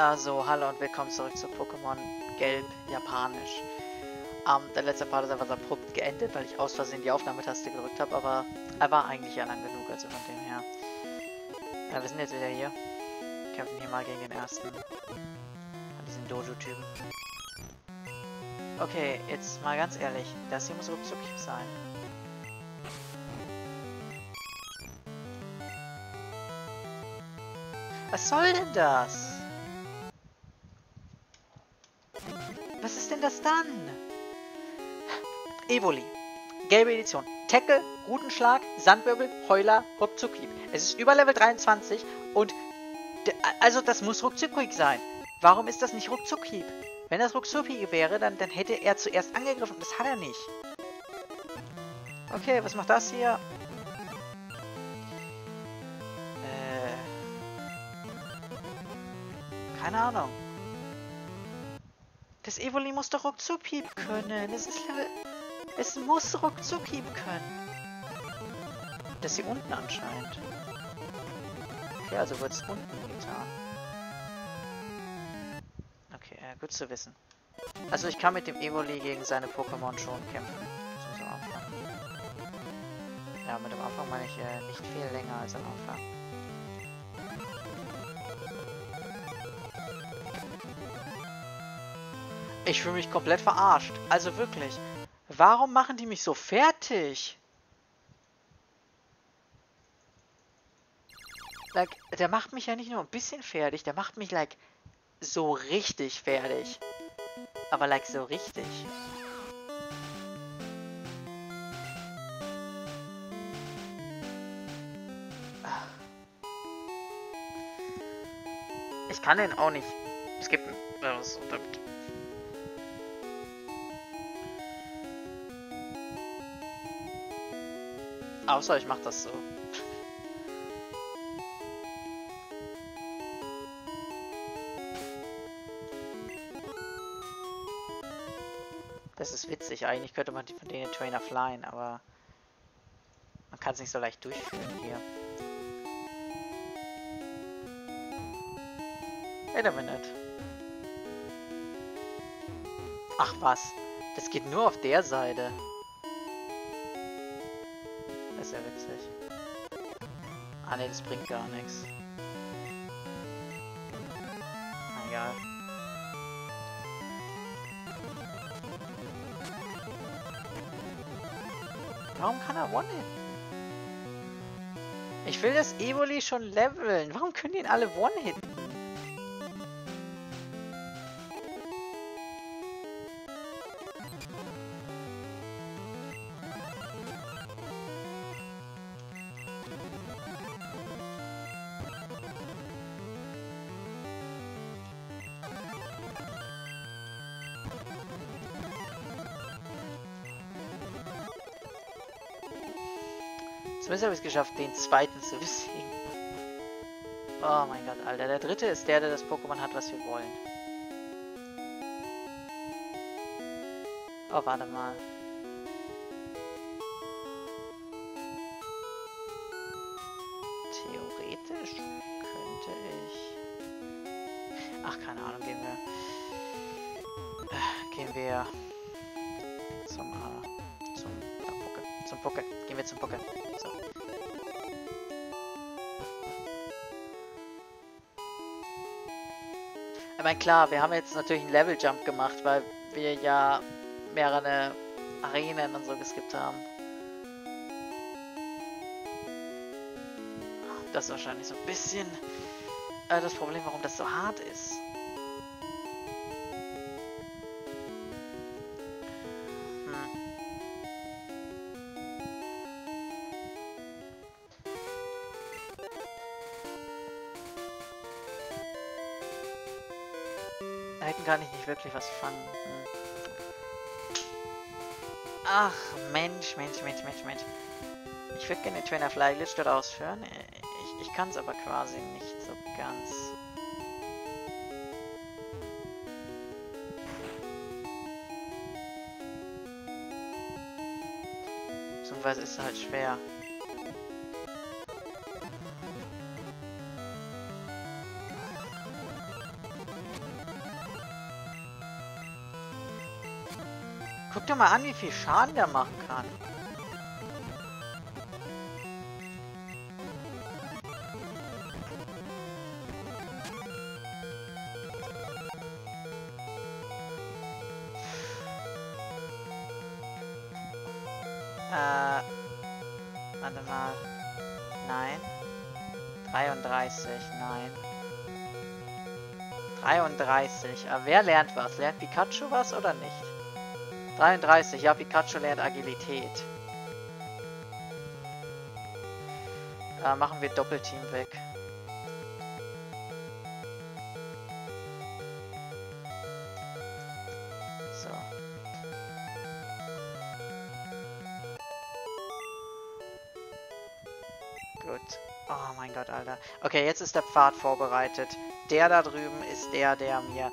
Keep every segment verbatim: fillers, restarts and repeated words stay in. Also, hallo und willkommen zurück zu Pokémon Gelb-Japanisch. Ähm, der letzte Part ist einfach abrupt geendet, weil ich aus Versehen die Aufnahmetaste gedrückt habe, aber er war eigentlich ja lang genug, also von dem her. Ja, wir sind jetzt wieder hier. Kämpfen hier mal gegen den ersten. An diesen Dojo-Typen. Okay, jetzt mal ganz ehrlich, das hier muss ruckzuck sein. Was soll denn das? Was ist denn das dann? Evoli. Gelbe Edition. Tackle, Rutenschlag, Sandwirbel, Heuler, Ruckzuckhieb. Es ist über Level dreiundzwanzig und... Also das muss Ruckzuckhieb sein. Warum ist das nicht Ruckzuckhieb? Wenn das Ruckzuckhieb wäre, dann, dann hätte er zuerst angegriffen und das hat er nicht. Okay, was macht das hier? Äh... Keine Ahnung. Das Evoli muss doch Ruckzuckhieb können. Das ist Level... Es muss Ruckzuckhieb können. Das hier unten anscheinend. Okay, also wird es unten getan. Okay, äh, gut zu wissen. Also ich kann mit dem Evoli gegen seine Pokémon schon kämpfen. Zum Anfang. Ja, mit dem Anfang meine ich äh, nicht viel länger als am Anfang. Ich fühle mich komplett verarscht. Also wirklich. Warum machen die mich so fertig? Like, der macht mich ja nicht nur ein bisschen fertig, der macht mich, like, so richtig fertig. Aber, like, so richtig. Ich kann den auch nicht. Es gibt einen... Außer ich mach das so. Das ist witzig. Eigentlich könnte man von denen Trainer flyen, aber man kann es nicht so leicht durchführen hier. Wait a minute. Ach was. Das geht nur auf der Seite. Das ist ja witzig. Ah ne, das bringt gar nichts. Egal. Warum kann er one-hitten? Ich will das Evoli schon leveln. Warum können die ihn alle one-hitten? Zumindest habe ich es geschafft, den zweiten zu besiegen. Oh mein Gott, Alter. Der dritte ist der, der das Pokémon hat, was wir wollen. Oh, warte mal. Theoretisch könnte ich... Ach, keine Ahnung. Gehen wir... Gehen wir... Zum... Äh, zum... Äh, zum Poké. Gehen wir zum Poké. So. Ich meine, klar, wir haben jetzt natürlich einen Level-Jump gemacht, weil wir ja mehrere Arenen und so geskippt haben. Das ist wahrscheinlich so ein bisschen äh, das Problem, warum das so hart ist. Kann ich nicht wirklich was fangen. Ach, Mensch, Mensch, Mensch, Mensch, Mensch. Ich würde gerne den Trainer Fly Glitch dort ausführen. Ich, ich kann es aber quasi nicht so ganz. Beziehungsweise ist halt schwer. Guck dir mal an, wie viel Schaden der machen kann. Äh, warte mal. Nein. dreiunddreißig, nein. dreiunddreißig. Aber wer lernt was? Lernt Pikachu was oder nicht? dreiunddreißig. Ja, Pikachu lernt Agilität. Da machen wir Doppelteam weg. So. Gut. Oh mein Gott, Alter. Okay, jetzt ist der Pfad vorbereitet. Der da drüben ist der, der mir...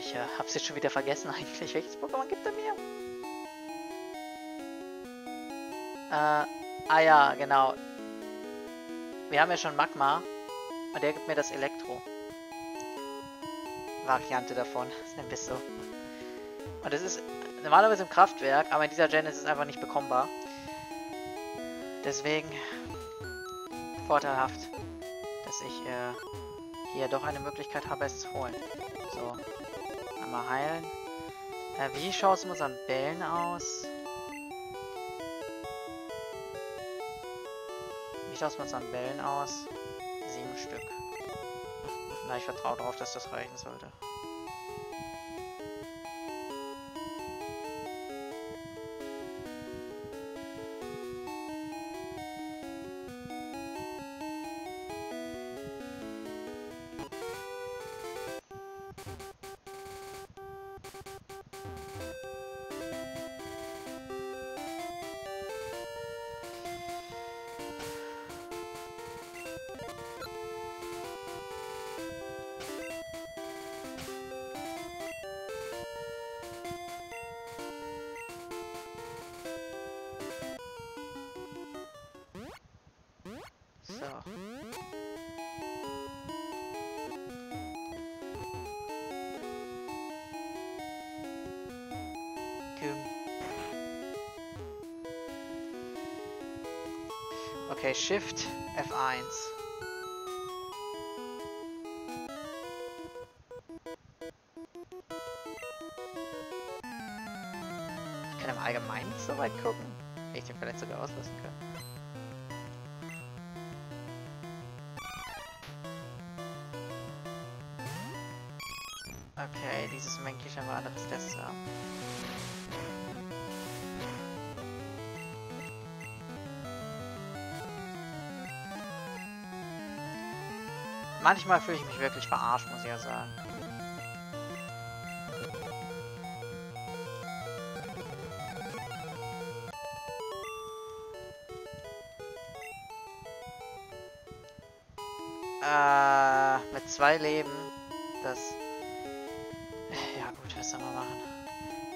Ich äh, hab's jetzt schon wieder vergessen eigentlich. Welches Pokémon gibt er mir? Äh, ah ja, genau. Wir haben ja schon Magma. Und der gibt mir das Elektro. Variante davon. Das nennt es so. Und das ist normalerweise im Kraftwerk, aber in dieser Gen ist es einfach nicht bekommbar. Deswegen... vorteilhaft, dass ich... Äh, hier doch eine Möglichkeit habe, es zu holen. So. Einmal heilen. Äh, wie schaut es mit unseren Bällen aus? Wie schaut es mit unseren Bällen aus? Sieben Stück. Na, ich vertraue darauf, dass das reichen sollte. Okay, Shift, F eins. Ich kann im Allgemeinen nicht so weit gucken. Hätte ich den vielleicht sogar auslassen können. Okay, dieses Menki scheint mal anderes Test zu haben. Manchmal fühle ich mich wirklich verarscht, muss ich ja sagen. Äh, mit zwei Leben. Das... Ja gut, was soll man machen?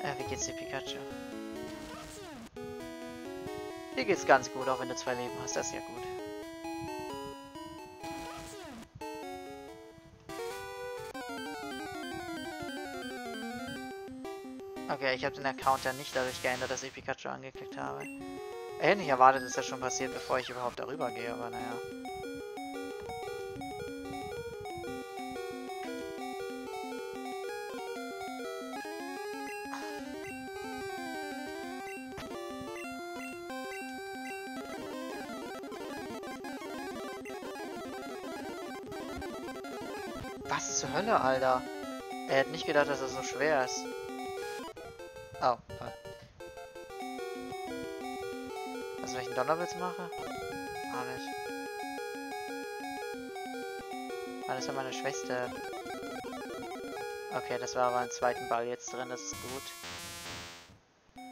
Äh, wie geht's dir, Pikachu? Dir geht's ganz gut, auch wenn du zwei Leben hast. Das ist ja gut. Okay, ich habe den Account ja nicht dadurch geändert, dass ich Pikachu angeklickt habe. Hätte ich erwartet, ist das schon passiert, bevor ich überhaupt darüber gehe, aber naja. Was zur Hölle, Alter? Er hätte nicht gedacht, dass das so schwer ist. Oh, toll. Also welchen Donnerwitz mache? Auch nicht. Ah, das war meine Schwester. Okay, das war aber im zweiten Ball jetzt drin, das ist gut.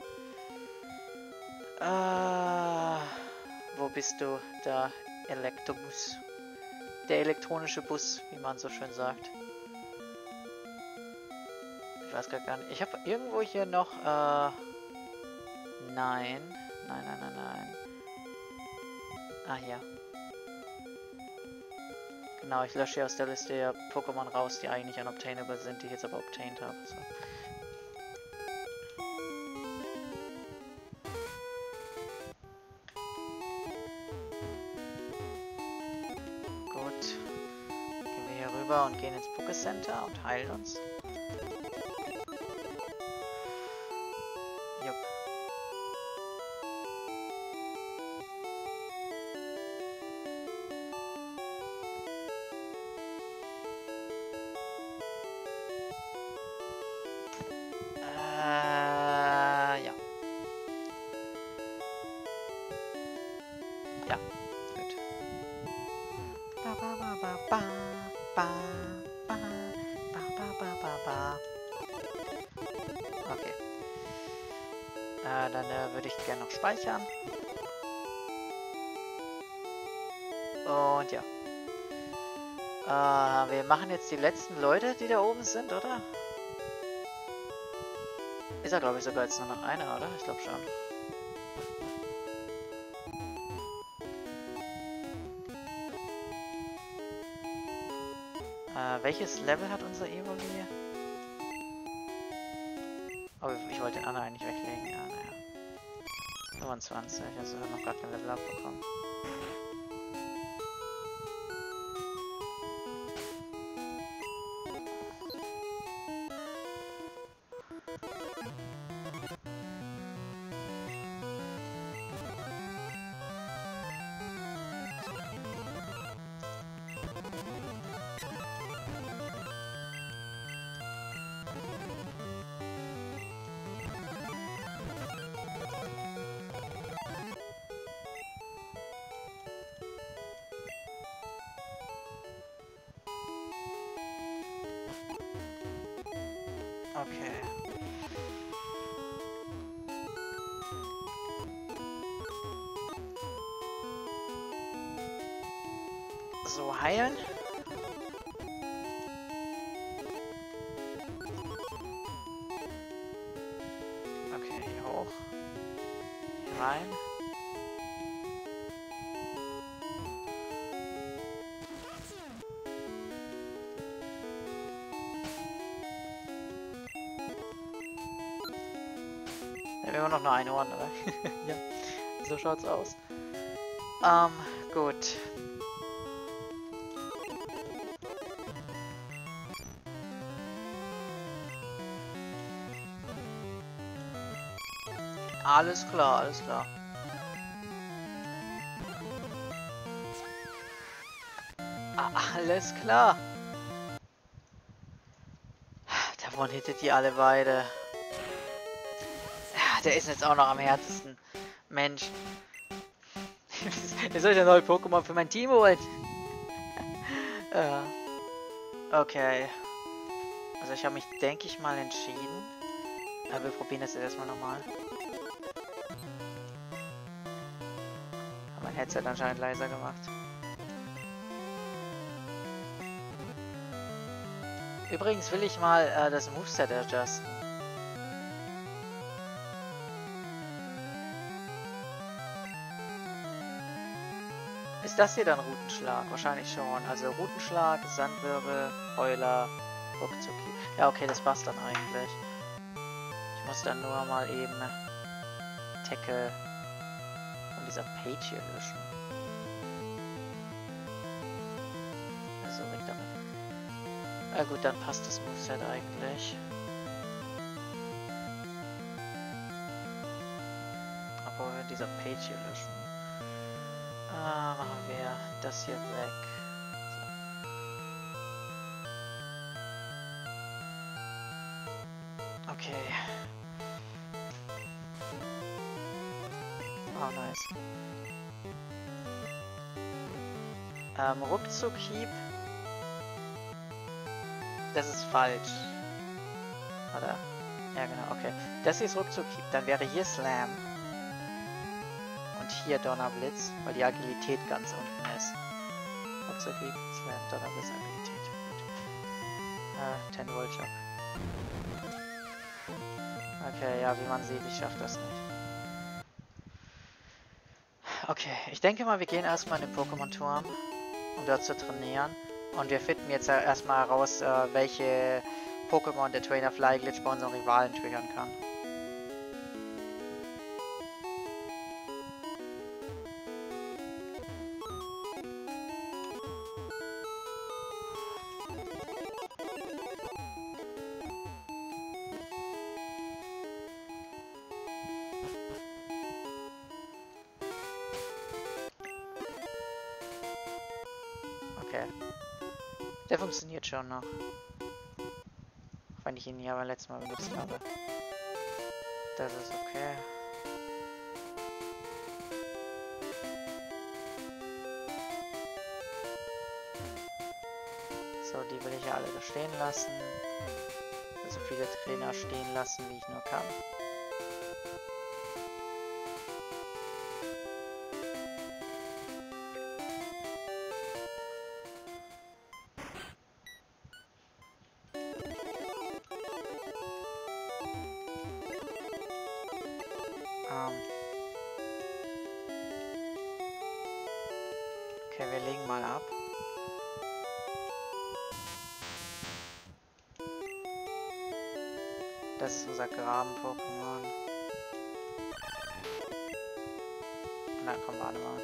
Ah, wo bist du? Der Elektrobus. Der elektronische Bus, wie man so schön sagt. Ich weiß gar nicht. Ich habe irgendwo hier noch, äh... Nein. Nein, nein, nein, nein. Ah, hier. Genau, ich lösche hier aus der Liste ja Pokémon raus, die eigentlich unobtainable sind, die ich jetzt aber obtained habe. So. rüber und gehen ins Pokécenter und heilen uns. Jupp. Äh, ja. Ja. Ba ba ba ba ba ba ba ba ba ba ba ba. Okay. Äh, dann äh, würde ich gerne noch speichern. Und ja. Äh, wir machen jetzt die letzten Leute, die da oben sind, oder? Ist ja, glaube ich, sogar jetzt nur noch einer, oder? Ich glaube schon. Äh, welches Level hat unser Evoli hier? Oh, ich wollte den anderen eigentlich weglegen. Ja, naja. fünfundzwanzig, also noch gar kein Level abbekommen. Okay. So, heilen. Okay, hier hoch. Hier rein. Immer noch nur ein Ohren, oder? Ja, so schaut's aus. Ähm, gut. Alles klar, alles klar. Alles klar. Davon hittet die alle beide. Der ist jetzt auch noch am härtesten. Mensch. Jetzt soll ich ein neues Pokémon für mein Team holen. uh, okay. Also ich habe mich, denke ich mal, entschieden. Aber wir probieren das jetzt erstmal nochmal. Mein Headset hat anscheinend leiser gemacht. Übrigens will ich mal uh, das Moveset adjusten. Ist das hier dann Routenschlag? Wahrscheinlich schon. Also Routenschlag, Sandwirbel, Heuler, Ruckzucki. Ja, okay, das passt dann eigentlich. Ich muss dann nur mal eben Tackle und dieser Page hier löschen. Also weg damit. Na gut, dann passt das Moveset eigentlich. Obwohl wir dieser Page hier löschen. Ah, machen wir das hier weg. So. Okay. Oh, nice. Ähm, Ruckzuck-Hieb. Das ist falsch. Oder? Ja, genau, okay. Das hier ist Ruckzuck-Hieb. Dann wäre hier Slam. Hier Donnerblitz, weil die Agilität ganz unten ist. Ruckzuck-Hieb, Slam, Donnerblitz, Agilität. Gut. Äh, zehn Volt Schock. Okay, ja, wie man sieht, ich schaff das nicht. Okay, ich denke mal, wir gehen erstmal in den Pokémon-Turm, um dort zu trainieren. Und wir finden jetzt erstmal heraus, welche Pokémon der Trainer Flyglitch bei unseren Rivalen triggern kann. Okay. Der funktioniert schon noch. Wenn ich ihn hier aber letztes Mal benutzt habe. Das ist okay. So, die will ich ja alle so stehen lassen. So viele Trainer stehen lassen, wie ich nur kann. Okay, wir legen mal ab. Das ist unser Graben-Pokémon. Na komm, warte mal.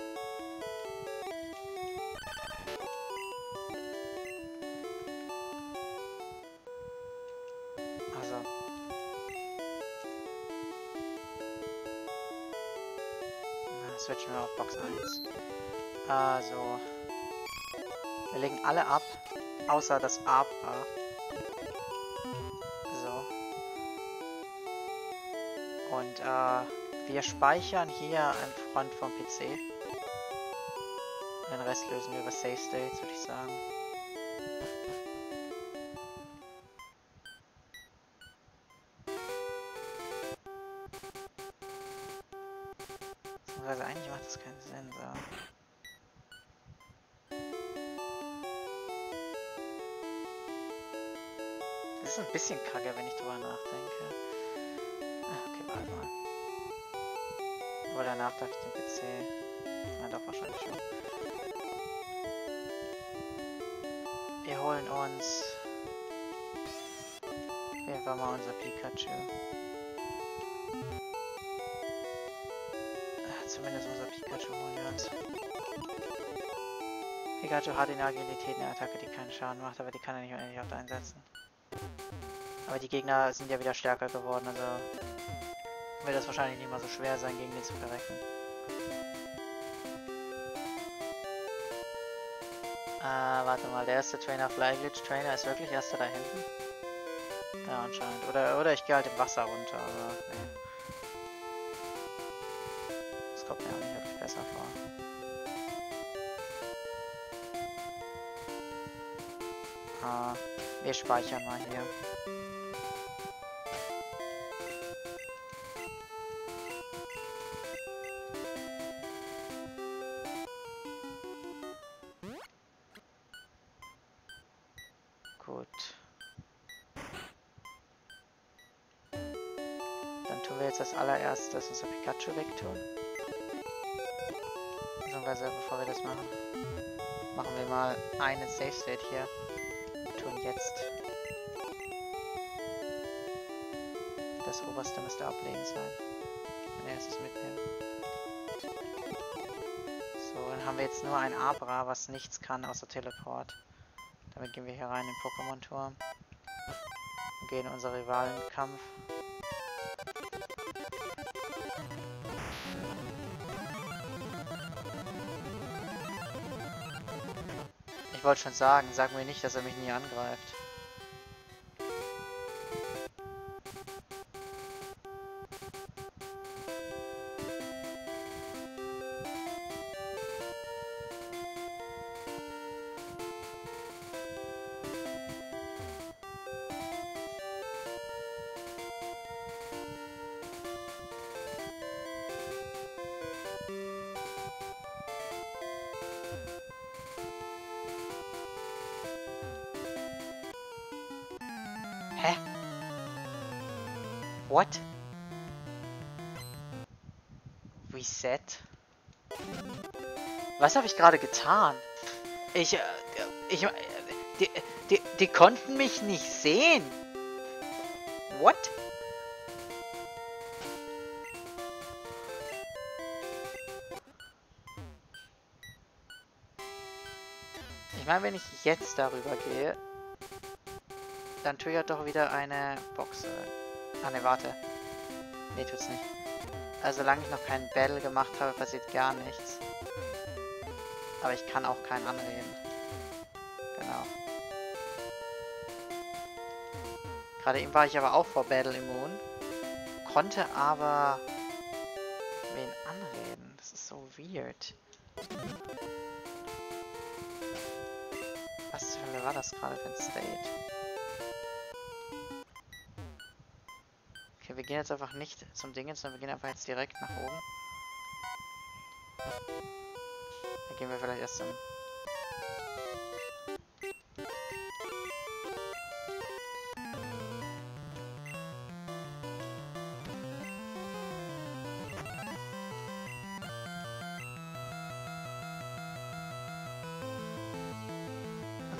Also. Na, switchen wir auf Box eins. Also, wir legen alle ab, außer das Abra. So. Und äh, wir speichern hier im Front vom P C. Den Rest lösen wir über Save States, würde ich sagen. Beziehungsweise eigentlich macht das keinen Sinn, so. Das ist ein bisschen kacke, wenn ich drüber nachdenke. Okay, warte mal. Aber danach darf ich den P C. Na doch, wahrscheinlich schon. Wir holen uns einfach mal unser Pikachu. Ach, zumindest unser Pikachu holen wir uns. Pikachu hat in der Agilität eine Attacke, die keinen Schaden macht, aber die kann er nicht unendlich oft einsetzen. Aber die Gegner sind ja wieder stärker geworden, also wird das wahrscheinlich nicht mal so schwer sein, gegen den zu verrecken. Ah, warte mal, der erste Trainer Flyglitch Trainer ist wirklich erster da hinten? Ja, anscheinend. Oder, oder ich gehe halt im Wasser runter, aber nee. Das kommt mir auch nicht wirklich besser vor. Ah, wir speichern mal hier. Gut. Dann tun wir jetzt als allererstes unser Pikachu wegtun. Beziehungsweise, bevor wir das machen, machen wir mal einen Safe State hier. Jetzt das oberste müsste ablegen sein. Wenn erstes mitnehmen. So, dann haben wir jetzt nur ein Abra, was nichts kann außer Teleport. Damit gehen wir hier rein in den Pokémon-Turm. Und gehen in unseren Rivalenkampf. Ich wollte schon sagen, sag mir nicht, dass er mich nie angreift. Hä? What? Reset? Was habe ich gerade getan? Ich, äh, ich, äh, die, die, die konnten mich nicht sehen. What? Ich meine, wenn ich jetzt darüber gehe, Dann triggert doch wieder eine Box. Ah ne, warte. Ne, tut's nicht. Also solange ich noch keinen Battle gemacht habe, passiert gar nichts. Aber ich kann auch keinen anreden. Genau. Gerade eben war ich aber auch vor Battle immun. Konnte aber wen anreden. Das ist so weird. Was zur Hölle war das gerade für ein State? Okay, wir gehen jetzt einfach nicht zum Ding, sondern wir gehen einfach jetzt direkt nach oben. Dann gehen wir vielleicht erst zum...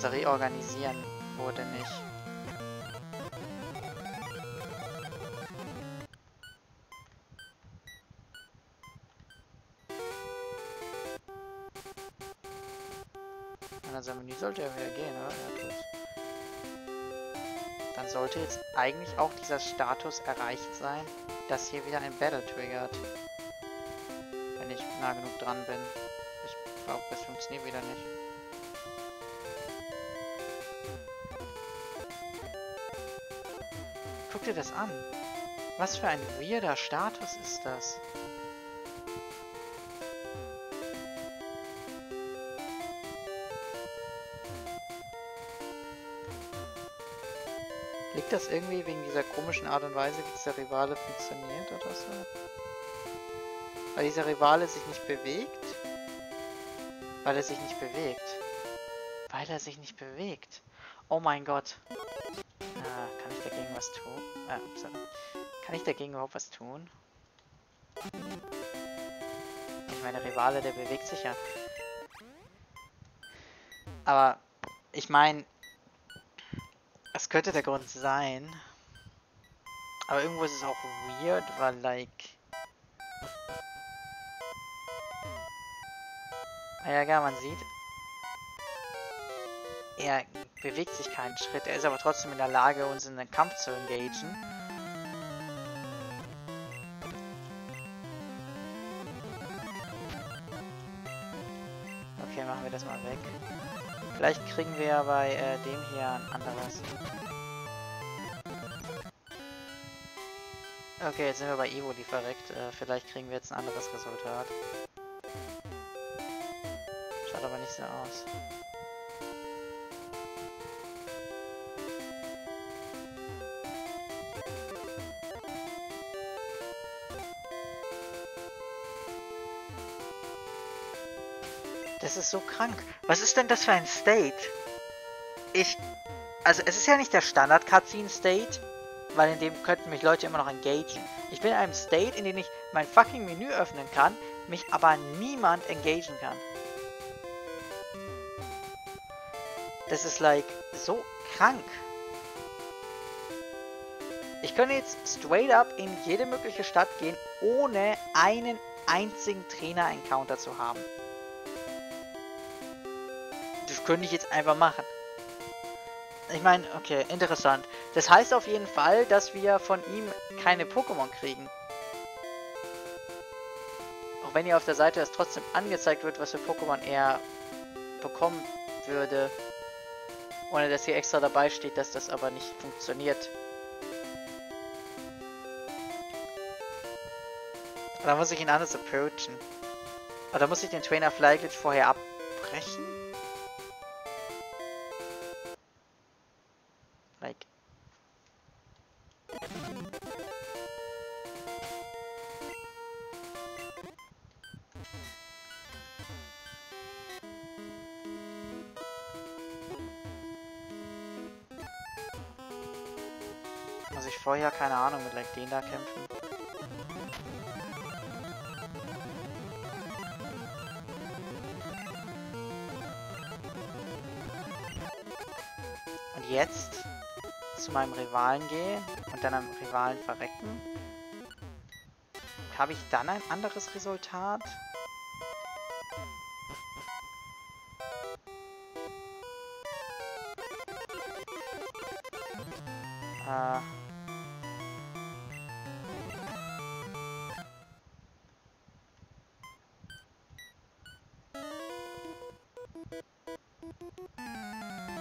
Reorganisieren wurde nicht. Und dann sagen wir, die sollte ja wieder gehen, oder? Ja, gut. Dann sollte jetzt eigentlich auch dieser Status erreicht sein, dass hier wieder ein Battle triggert. Wenn ich nah genug dran bin. Ich glaube, das funktioniert wieder nicht. Guck dir das an. Was für ein weirder Status ist das? Liegt das irgendwie wegen dieser komischen Art und Weise, wie dieser Rivale funktioniert oder so? Weil dieser Rivale sich nicht bewegt? Weil er sich nicht bewegt. Weil er sich nicht bewegt. Oh mein Gott. Kann ich dagegen was tun? Ah, sorry. Kann ich dagegen überhaupt was tun? Ich meine, Rivale, der bewegt sich ja. Aber ich meine, das könnte der Grund sein. Aber irgendwo ist es auch weird, weil like... Ja, ja, man sieht. Er bewegt sich keinen Schritt, er ist aber trotzdem in der Lage, uns in den Kampf zu engagieren. Okay, machen wir das mal weg. Vielleicht kriegen wir ja bei äh, dem hier ein anderes. Okay, jetzt sind wir bei Evoli verreckt. Äh, vielleicht kriegen wir jetzt ein anderes Resultat. Schaut aber nicht so aus. Das ist so krank. Was ist denn das für ein State? Ich... Also es ist ja nicht der Standard-Cutscene-State, weil in dem könnten mich Leute immer noch engagieren. Ich bin in einem State, in dem ich mein fucking Menü öffnen kann, mich aber niemand engagieren kann. Das ist like so krank. Ich könnte jetzt straight up in jede mögliche Stadt gehen, ohne einen einzigen Trainer-Encounter zu haben. Das könnte ich jetzt einfach machen. Ich meine, okay, interessant. Das heißt auf jeden Fall, dass wir von ihm keine Pokémon kriegen. Auch wenn hier auf der Seite das trotzdem angezeigt wird, was für Pokémon er bekommen würde. Ohne dass hier extra dabei steht, dass das aber nicht funktioniert. Da muss ich ihn anders approachen. Aber da muss ich den Trainer Flyglitch vorher abbrechen? Like. Muss ich vorher, keine Ahnung, mit like, den da kämpfen? Und jetzt? Zu meinem Rivalen gehen und dann am Rivalen verrecken. Habe ich dann ein anderes Resultat? Alter.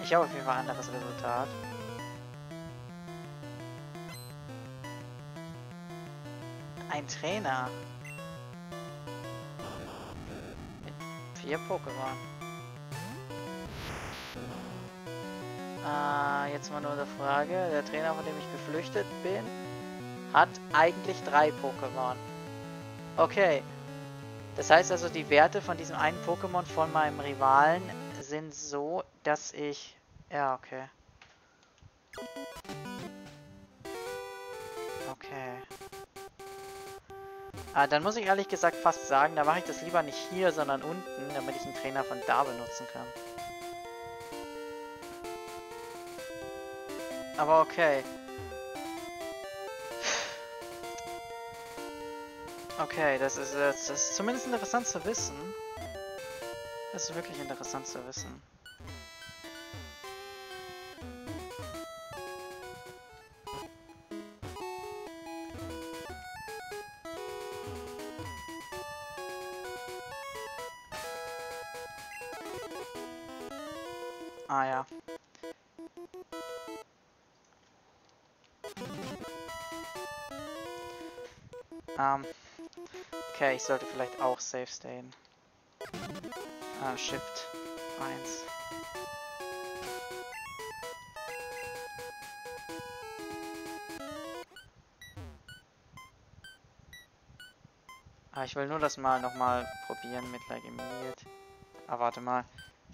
Ich habe auf jeden Fall ein anderes Resultat. Ein Trainer. Mit vier Pokémon. Äh, jetzt mal nur eine Frage. Der Trainer, von dem ich geflüchtet bin, hat eigentlich drei Pokémon. Okay. Das heißt also, die Werte von diesem einen Pokémon von meinem Rivalen sind so, dass ich... Ja, okay. Okay. Ah, dann muss ich ehrlich gesagt fast sagen, da mache ich das lieber nicht hier, sondern unten, damit ich einen Trainer von da benutzen kann. Aber okay. Okay, das ist, das ist zumindest interessant zu wissen. Das ist wirklich interessant zu wissen. Ah ja. Ähm. Okay, ich sollte vielleicht auch safe stayen. Ah, Shift eins. Ah, ich will nur das mal nochmal probieren mit Like Immediate. Ah, warte mal.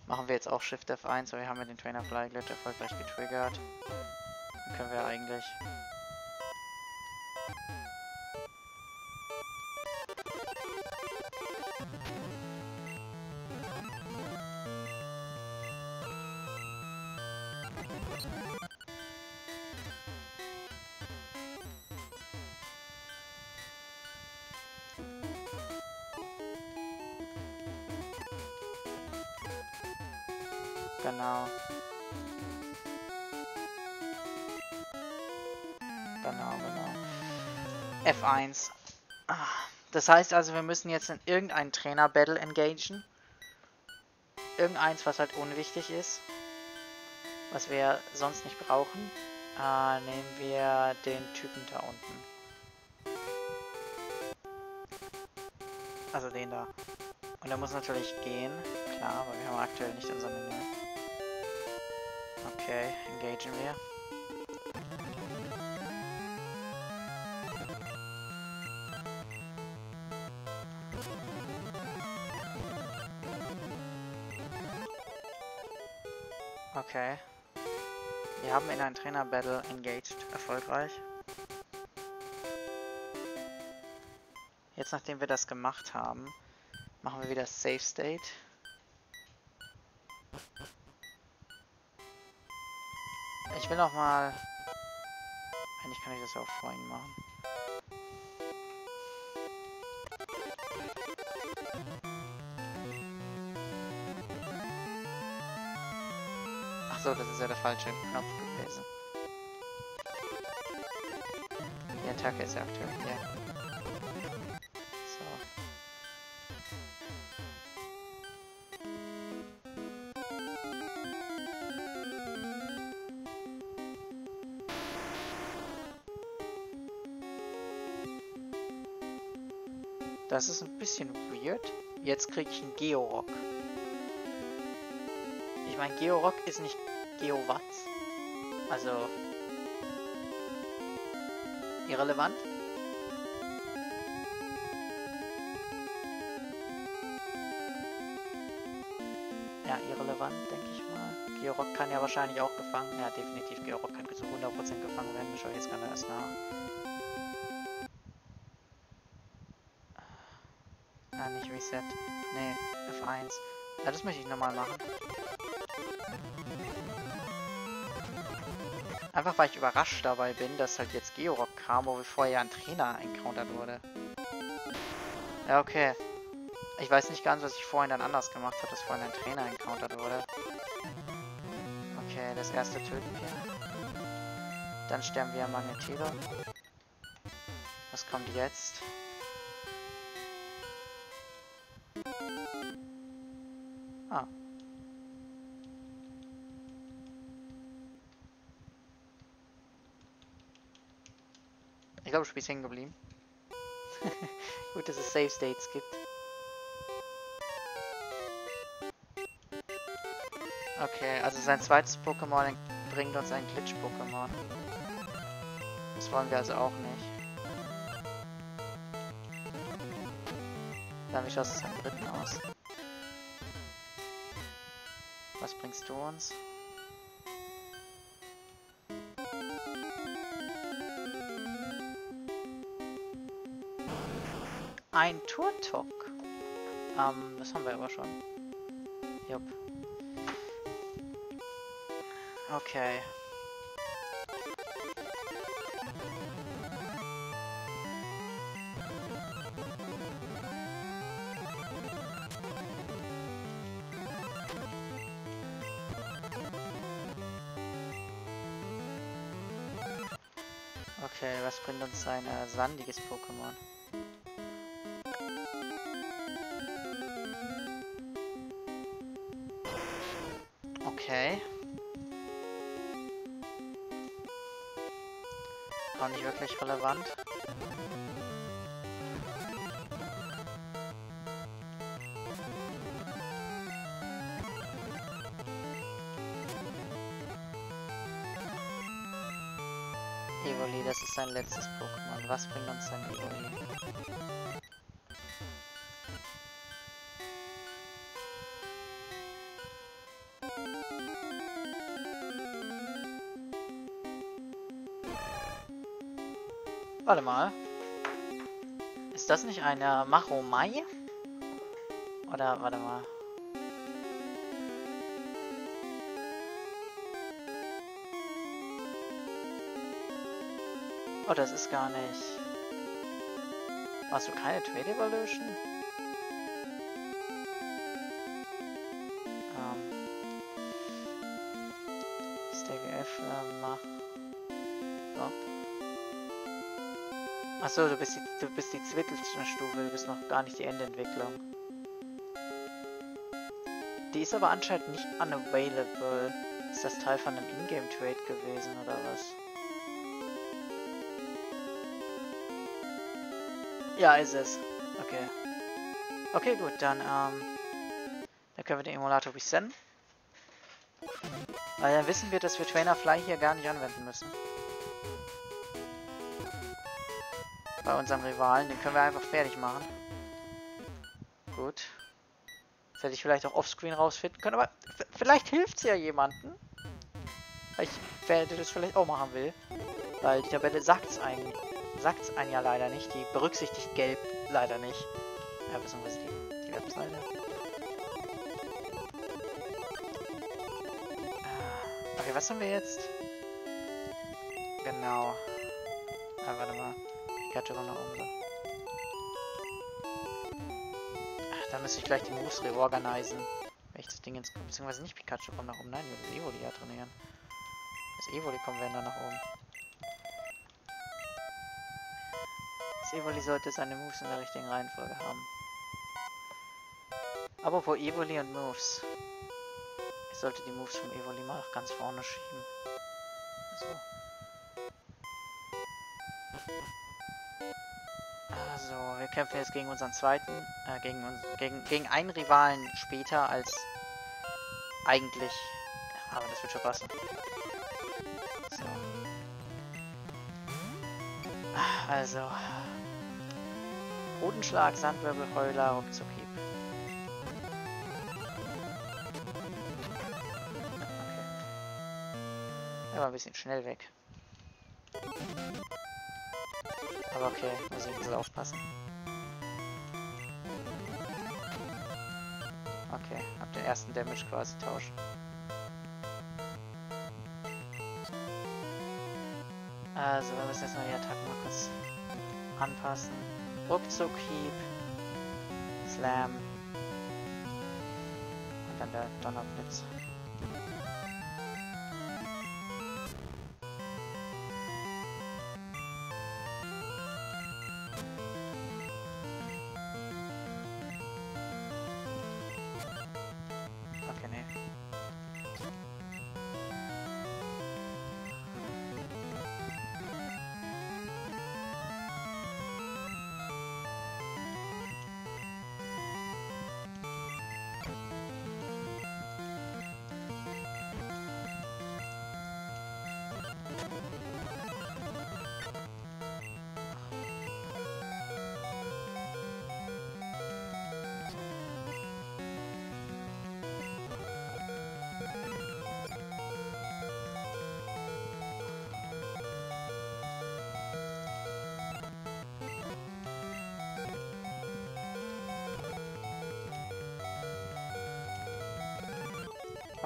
Machen wir jetzt auch Shift F eins, weil wir haben ja den Trainer Fly Glitch erfolgreich getriggert. Dann können wir eigentlich... Genau. Genau, genau. F eins. Das heißt also, wir müssen jetzt in irgendeinen Trainer-Battle engagen. Irgendeins, was halt unwichtig ist. Was wir sonst nicht brauchen. Äh, nehmen wir den Typen da unten. Also den da. Und der muss natürlich gehen. Klar, aber wir haben aktuell nicht unser Menü. Okay, engagieren wir. Okay. Wir haben in ein Trainer-Battle engaged. Erfolgreich. Jetzt, nachdem wir das gemacht haben, machen wir wieder Safe State. Ich will nochmal... Eigentlich kann ich das auch vorhin machen. Achso, das ist ja der falsche Knopf gewesen. Die Attacke ist ja aktuell hier. Das ist ein bisschen weird. Jetzt kriege ich einen Georock. Ich meine, Georock ist nicht Geowatz. Also... irrelevant. Ja, irrelevant, denke ich mal. Georock kann ja wahrscheinlich auch gefangen. Ja, definitiv. Georock kann zu hundert Prozent gefangen werden. Ich schaue jetzt gerade erst nach. Nicht Reset. Nee, F eins. Ja, das möchte ich nochmal machen. Einfach weil ich überrascht dabei bin, dass halt jetzt Georock kam, wo wir vorher ja ein Trainer encountert wurde. Ja, okay. Ich weiß nicht ganz, was ich vorhin dann anders gemacht habe, dass vorhin ein Trainer encountert wurde. Okay, das erste töten wir. Dann sterben wir am Magnetiger. Was kommt jetzt? Ah. Ich glaube, das Spiel ist hängen geblieben. Gut, dass es Save States gibt. Okay, also sein zweites Pokémon bringt uns ein Glitch-Pokémon. Das wollen wir also auch nicht. Dann wie schaut es am dritten aus? Was bringst du uns? Ein Turtok. Ähm, das haben wir aber schon. Jupp. Okay. Okay, was bringt uns ein äh, sandiges Pokémon? Okay. Auch nicht wirklich relevant. Evoli, das ist sein letztes Pokémon. Was bringt uns sein Evoli? Warte mal. Ist das nicht eine Macho Mai? Oder, warte mal. Oh, das ist gar nicht. Warst du keine Trade Evolution? Ähm. Ist der G F, äh, mach. So. Achso, du bist die, du bist die Zwittelstufe, du bist noch gar nicht die Endentwicklung. Die ist aber anscheinend nicht unavailable. Ist das Teil von einem Ingame-Trade gewesen oder was? Ja, ist es. Okay. Okay, gut, dann, ähm... dann können wir den Emulator resenden. Weil dann wissen wir, dass wir Trainer Fly hier gar nicht anwenden müssen. Bei unserem Rivalen, den können wir einfach fertig machen. Gut. Das hätte ich vielleicht auch offscreen rausfinden können, aber vielleicht hilft es ja jemanden. Ich werde das vielleicht auch machen will. Weil die Tabelle sagt es einem, sagt's einem ja leider nicht. Die berücksichtigt Gelb leider nicht. Ja, beziehungsweise die, die Webseite. Okay, was haben wir jetzt? Genau. Ah, warte mal. Pikachu kommt nach oben. Ach, dann müsste ich gleich die Moves reorganisieren. Wenn ich das Ding ins... Beziehungsweise nicht Pikachu kommt nach oben. Nein, wir müssen Evoli ja trainieren. Das Evoli kommen wir dann nach oben. Das Evoli sollte seine Moves in der richtigen Reihenfolge haben. Apropos Evoli und Moves. Ich sollte die Moves vom Evoli mal nach ganz vorne schieben. So. So, wir kämpfen jetzt gegen unseren zweiten, äh, gegen, uns, gegen, gegen einen Rivalen später als eigentlich. Aber das wird schon passen. So. Also. Bodenschlag, Sandwirbel, Heuler, Ruckzuckhieb. Okay. Der war ein bisschen schnell weg. Aber okay, muss ich ein bisschen aufpassen. Okay, ab den ersten Damage quasi tauschen. Also, wir müssen jetzt noch die Attacken mal kurz anpassen. Ruckzuckhieb, Slam und dann der Donnerblitz.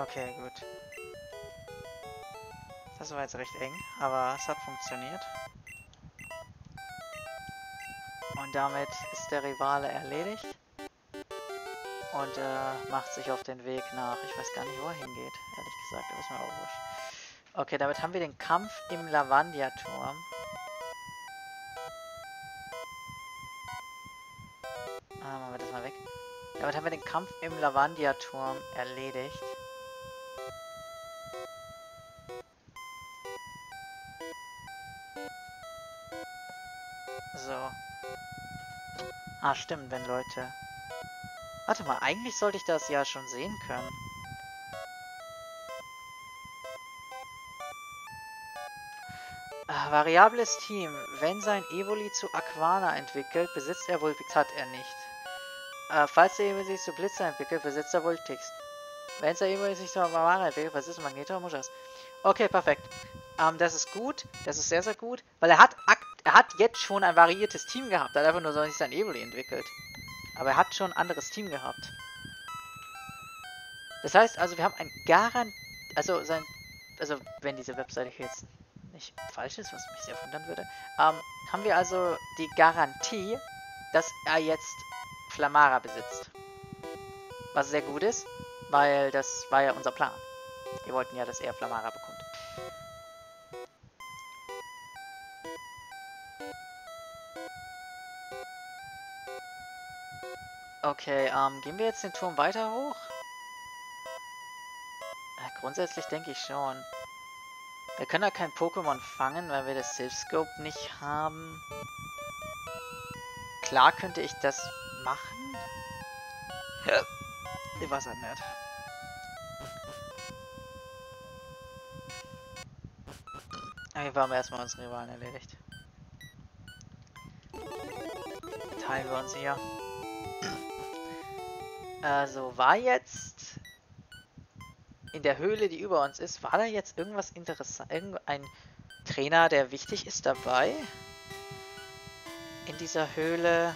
Okay, gut. Das war jetzt recht eng, aber es hat funktioniert. Und damit ist der Rivale erledigt. Und äh, macht sich auf den Weg nach, ich weiß gar nicht, wo er hingeht, ehrlich gesagt, das ist mir auch wurscht. Okay, damit haben wir den Kampf im Lavandia-Turm. Ah, machen wir das mal weg. Damit haben wir den Kampf im Lavandia-Turm erledigt. So. Ah, stimmt, wenn Leute... Warte mal, eigentlich sollte ich das ja schon sehen können. Ah, variables Team. Wenn sein Evoli zu Aquana entwickelt, besitzt er wohl... Hat er nicht. Äh, falls der Evoli sich zu Blitzer entwickelt, besitzt er wohl Ticks. Wenn sein Evoli sich zu Flamara entwickelt, besitzt er Magnetor und Muschas. Okay, perfekt. Ähm, das ist gut. Das ist sehr, sehr gut. Weil er hat, er hat jetzt schon ein variiertes Team gehabt. Er hat einfach nur so nicht sein Evoli entwickelt. Aber er hat schon ein anderes Team gehabt. Das heißt also, wir haben ein Garant... Also, sein... Also, wenn diese Webseite hier jetzt nicht falsch ist, was mich sehr wundern würde, ähm, haben wir also die Garantie, dass er jetzt Flamara besitzt. Was sehr gut ist, weil das war ja unser Plan. Wir wollten ja, dass er Flamara bekommt. Okay, ähm, gehen wir jetzt den Turm weiter hoch? Ja, grundsätzlich denke ich schon. Wir können da kein Pokémon fangen, weil wir das Silph-Scope nicht haben. Klar könnte ich das machen. Ja. Ich weiß halt nicht. Okay, wir haben erstmal unsere Rivalen erledigt. Teilen wir uns hier. Also war jetzt in der Höhle, die über uns ist, war da jetzt irgendwas interessant, irgendein Trainer, der wichtig ist dabei? In dieser Höhle...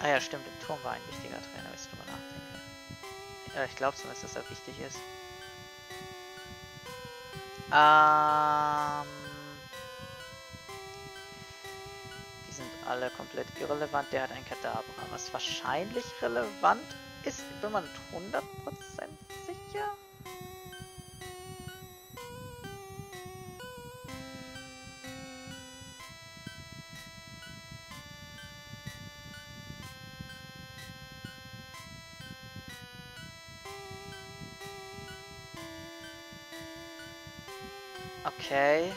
Ah ja, stimmt, im Turm war ein wichtiger Trainer, wenn ich drüber nachdenke. Ja, ich glaube zumindest, dass er wichtig ist. Ähm... sind alle komplett irrelevant. Der hat ein Kadabra, was wahrscheinlich relevant ist. Bin man hundert Prozent sicher? Okay.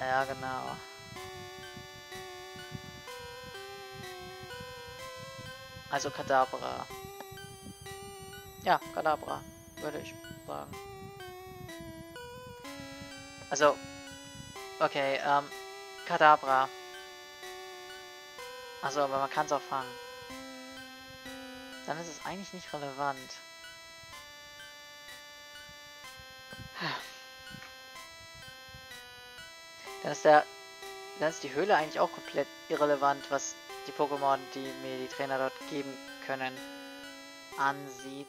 Ja, genau. Also Kadabra. Ja, Kadabra, würde ich sagen. Also, okay, ähm, Kadabra. Also, aber man kann es auch fangen. Dann ist es eigentlich nicht relevant. Dann ist, der, dann ist die Höhle eigentlich auch komplett irrelevant, was die Pokémon, die mir die Trainer dort geben können, ansieht.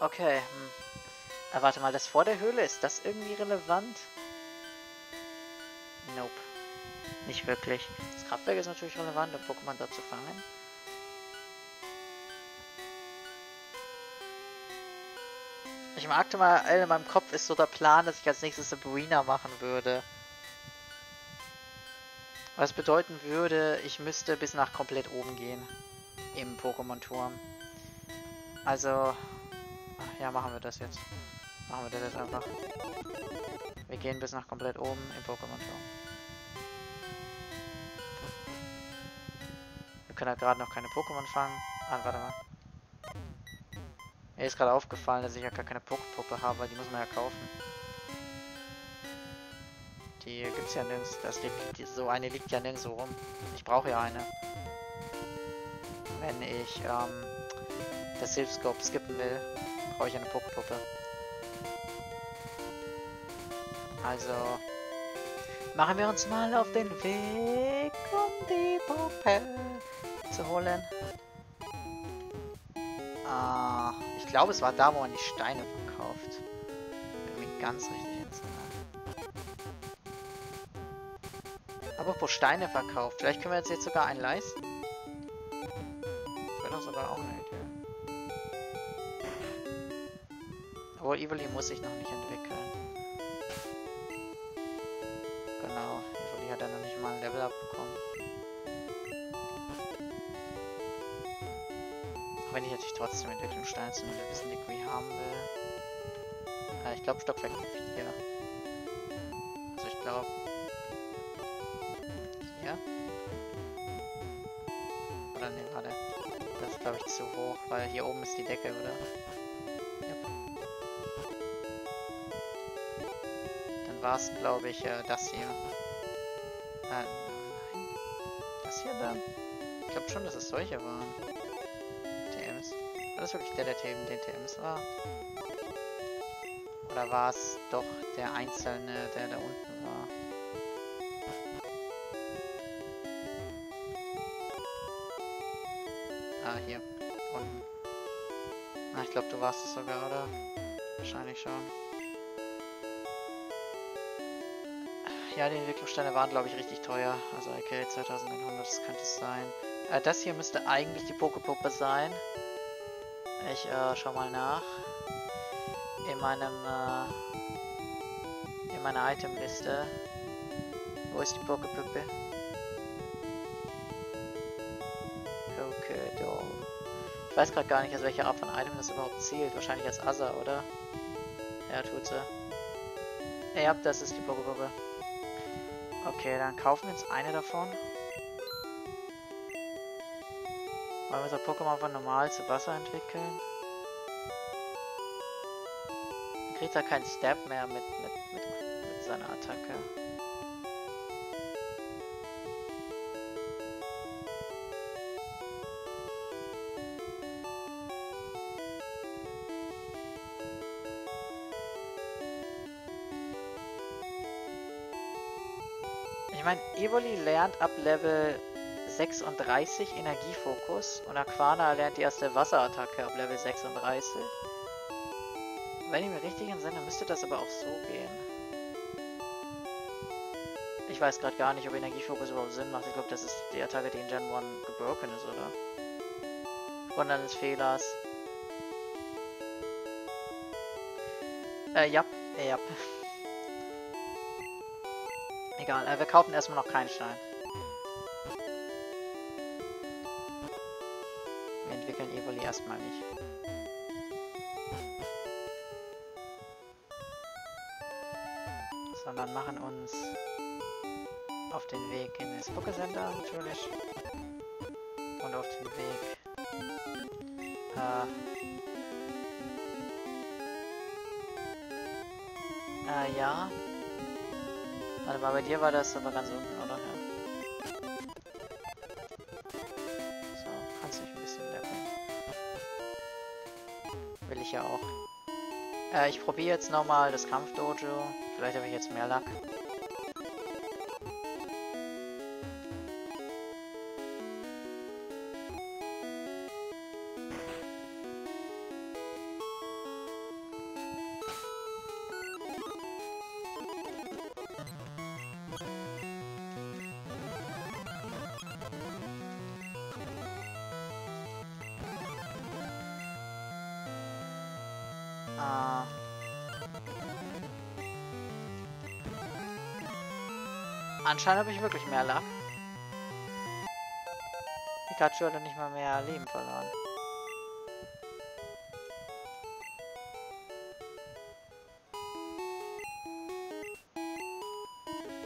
Okay, hm. Ah, warte mal, das vor der Höhle, ist das irgendwie relevant? Nope. Nicht wirklich. Das Kraftwerk ist natürlich relevant, um Pokémon dort zu fangen. Ich merkte mal, in meinem Kopf ist so der Plan, dass ich als nächstes Sabrina machen würde. Was bedeuten würde, ich müsste bis nach komplett oben gehen. Im Pokémon-Turm. Also... Ach ja, machen wir das jetzt. Machen wir das jetzt einfach. Wir gehen bis nach komplett oben im Pokémon-Turm. Wir können ja gerade noch keine Pokémon fangen. Ah, warte mal. Mir ist gerade aufgefallen, dass ich ja gar keine Poképuppe habe, weil die muss man ja kaufen. Die gibt's ja nirgends. Das liegt, die, so eine liegt ja nirgends so rum. Ich brauche ja eine. Wenn ich ähm, das Silph-Scope skippen will, brauche ich eine Poképuppe. Also machen wir uns mal auf den Weg um die Puppe. zu holen. Ah, ich glaube, es war da, wo man die Steine verkauft. Bin mir ganz richtig entsinnt. Apropos Steine verkauft. Vielleicht können wir uns jetzt sogar einen leisten. Das wäre doch sogar auch eine Idee. Obwohl, Evoli muss sich noch nicht entwickeln. Genau, Evoli hat ja noch nicht mal ein Level abbekommen. Wenn ich natürlich trotzdem mit dem Stein zu einem gewissen Degree haben will. Ja, ich glaube Stockwerk vier. Also ich glaube... Hier? Oder ne, warte. Das ist glaube ich zu hoch, weil hier oben ist die Decke, oder? Yep. Dann war es glaube ich äh, das hier. Äh, nein. Das hier dann. Ich glaube schon, dass es solche waren. War das wirklich der, der neben den T Ms war? Oder war es doch der einzelne, der da unten war? Ah, hier. Unten. Na, ich glaube, du warst es sogar, oder? Wahrscheinlich schon. Ja, die Entwicklungssteine waren, glaube ich, richtig teuer. Also, okay, zweitausendeinhundert, das könnte es sein. Äh, das hier müsste eigentlich die Poképuppe sein. Ich äh, schau mal nach. In meinem äh, in meiner Itemliste. Wo ist die Poképuppe? Okay, doll. Ich weiß gerade gar nicht, als welche Art von Item das überhaupt zählt. Wahrscheinlich als Asa, oder? Ja, tut sie. Ja, das ist die Poképuppe. Okay, dann kaufen wir uns eine davon. Wollen wir unser Pokémon von normal zu Wasser entwickeln? Dann kriegt er keinen Stab mehr mit, mit, mit, mit seiner Attacke. Ich meine, Evoli lernt ab Level sechsunddreißig Energiefokus und Aquana lernt die erste Wasserattacke ab Level sechsunddreißig. Wenn ich mir richtig entsinne, müsste das aber auch so gehen. Ich weiß gerade gar nicht, ob Energiefokus überhaupt Sinn macht. Ich glaube, das ist die Attacke, die in Gen eins gebroken ist, oder? Grund eines Fehlers. Äh, ja, ja. Egal, äh, wir kaufen erstmal noch keinen Stein. Evoli erstmal nicht. Sondern machen uns auf den Weg in das Pokécenter natürlich. Und auf den Weg äh, äh ja. Warte mal, bei dir war das aber ganz unten, oder? Ja. Ja auch. Äh, ich probiere jetzt nochmal das Kampfdojo. Vielleicht habe ich jetzt mehr Lack. Anscheinend habe ich wirklich mehr Lack. Pikachu hat nicht mal mehr Leben verloren.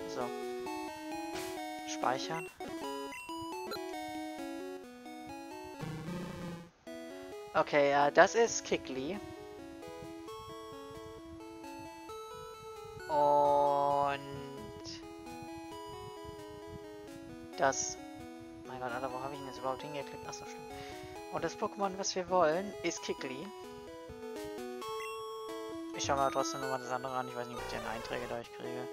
So. Speichern. Okay, äh, das ist Kicklee. Das... Mein Gott, Alter, wo habe ich denn jetzt überhaupt hingeklickt? Achso, stimmt. Und das Pokémon, was wir wollen, ist Kicklee. Ich schaue mir trotzdem nochmal das andere an. Ich weiß nicht, ob ich den Einträge da ich kriege.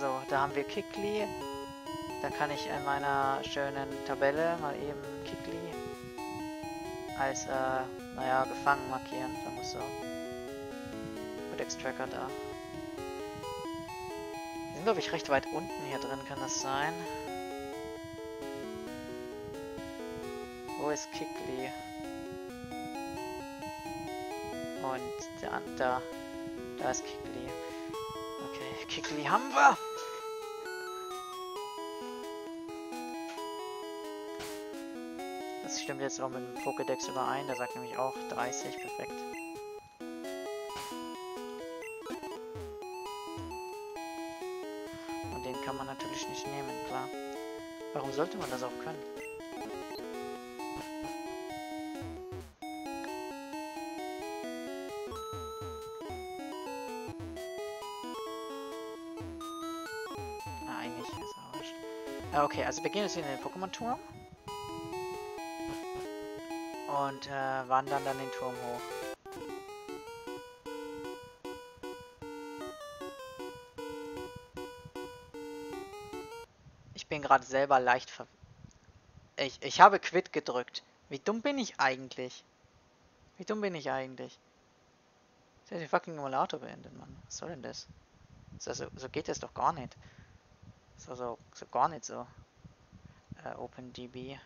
So, da haben wir Kicklee. Da kann ich in meiner schönen Tabelle mal eben Kicklee als, äh, naja, gefangen markieren. Da muss so. Codex-Tracker da. Die sind, glaube ich, recht weit unten hier drin, kann das sein? Wo ist Kicklee? Und der andere da. Da ist Kicklee. Okay, Kicklee haben wir! Das stimmt jetzt auch mit dem Pokédex überein, der sagt nämlich auch dreißig, perfekt. Und den kann man natürlich nicht nehmen, klar. Warum sollte man das auch können? Na, eigentlich ist es auch nicht. Okay, also wir gehen jetzt in den Pokémon-Turm. Und äh, wandern dann den Turm hoch. Ich bin gerade selber leicht ver... Ich, ich habe Quit gedrückt. Wie dumm bin ich eigentlich? Wie dumm bin ich eigentlich? Ich habe den fucking Emulator beendet, Mann. Was soll denn das? So, so, so geht das doch gar nicht. So, so, so gar nicht so. Äh, OpenDB.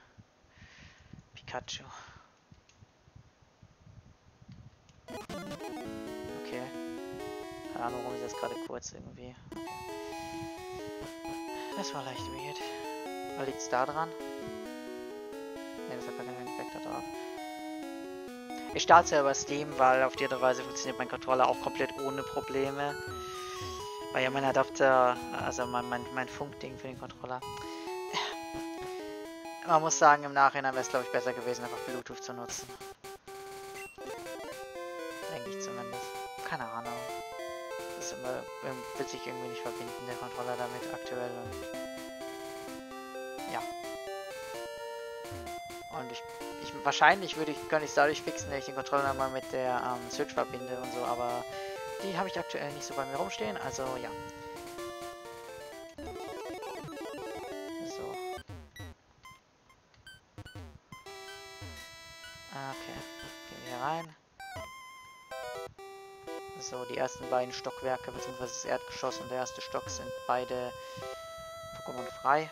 Pikachu. Okay. Keine Ahnung, warum ist das gerade kurz irgendwie. Das war leicht weird. Oder liegt es da dran? Ne, das hat gar keinen Effekt da drauf. Ich starte ja über Steam, weil auf die Art und Weise funktioniert mein Controller auch komplett ohne Probleme. Weil ja mein Adapter, also mein, mein, mein Funkding für den Controller. Man muss sagen, im Nachhinein wäre es, glaube ich, besser gewesen, einfach Bluetooth zu nutzen. Denke ich zumindest. Keine Ahnung. Das ist immer, wird sich irgendwie nicht verbinden, der Controller damit aktuell. Und ja. Und ich, ich wahrscheinlich würde ich, könnte ich es dadurch fixen, dass ich den Controller mal mit der ähm, Switch verbinde und so, aber die habe ich aktuell nicht so bei mir rumstehen, also ja. So, die ersten beiden Stockwerke bzw. das Erdgeschoss und der erste Stock sind beide Pokémon frei.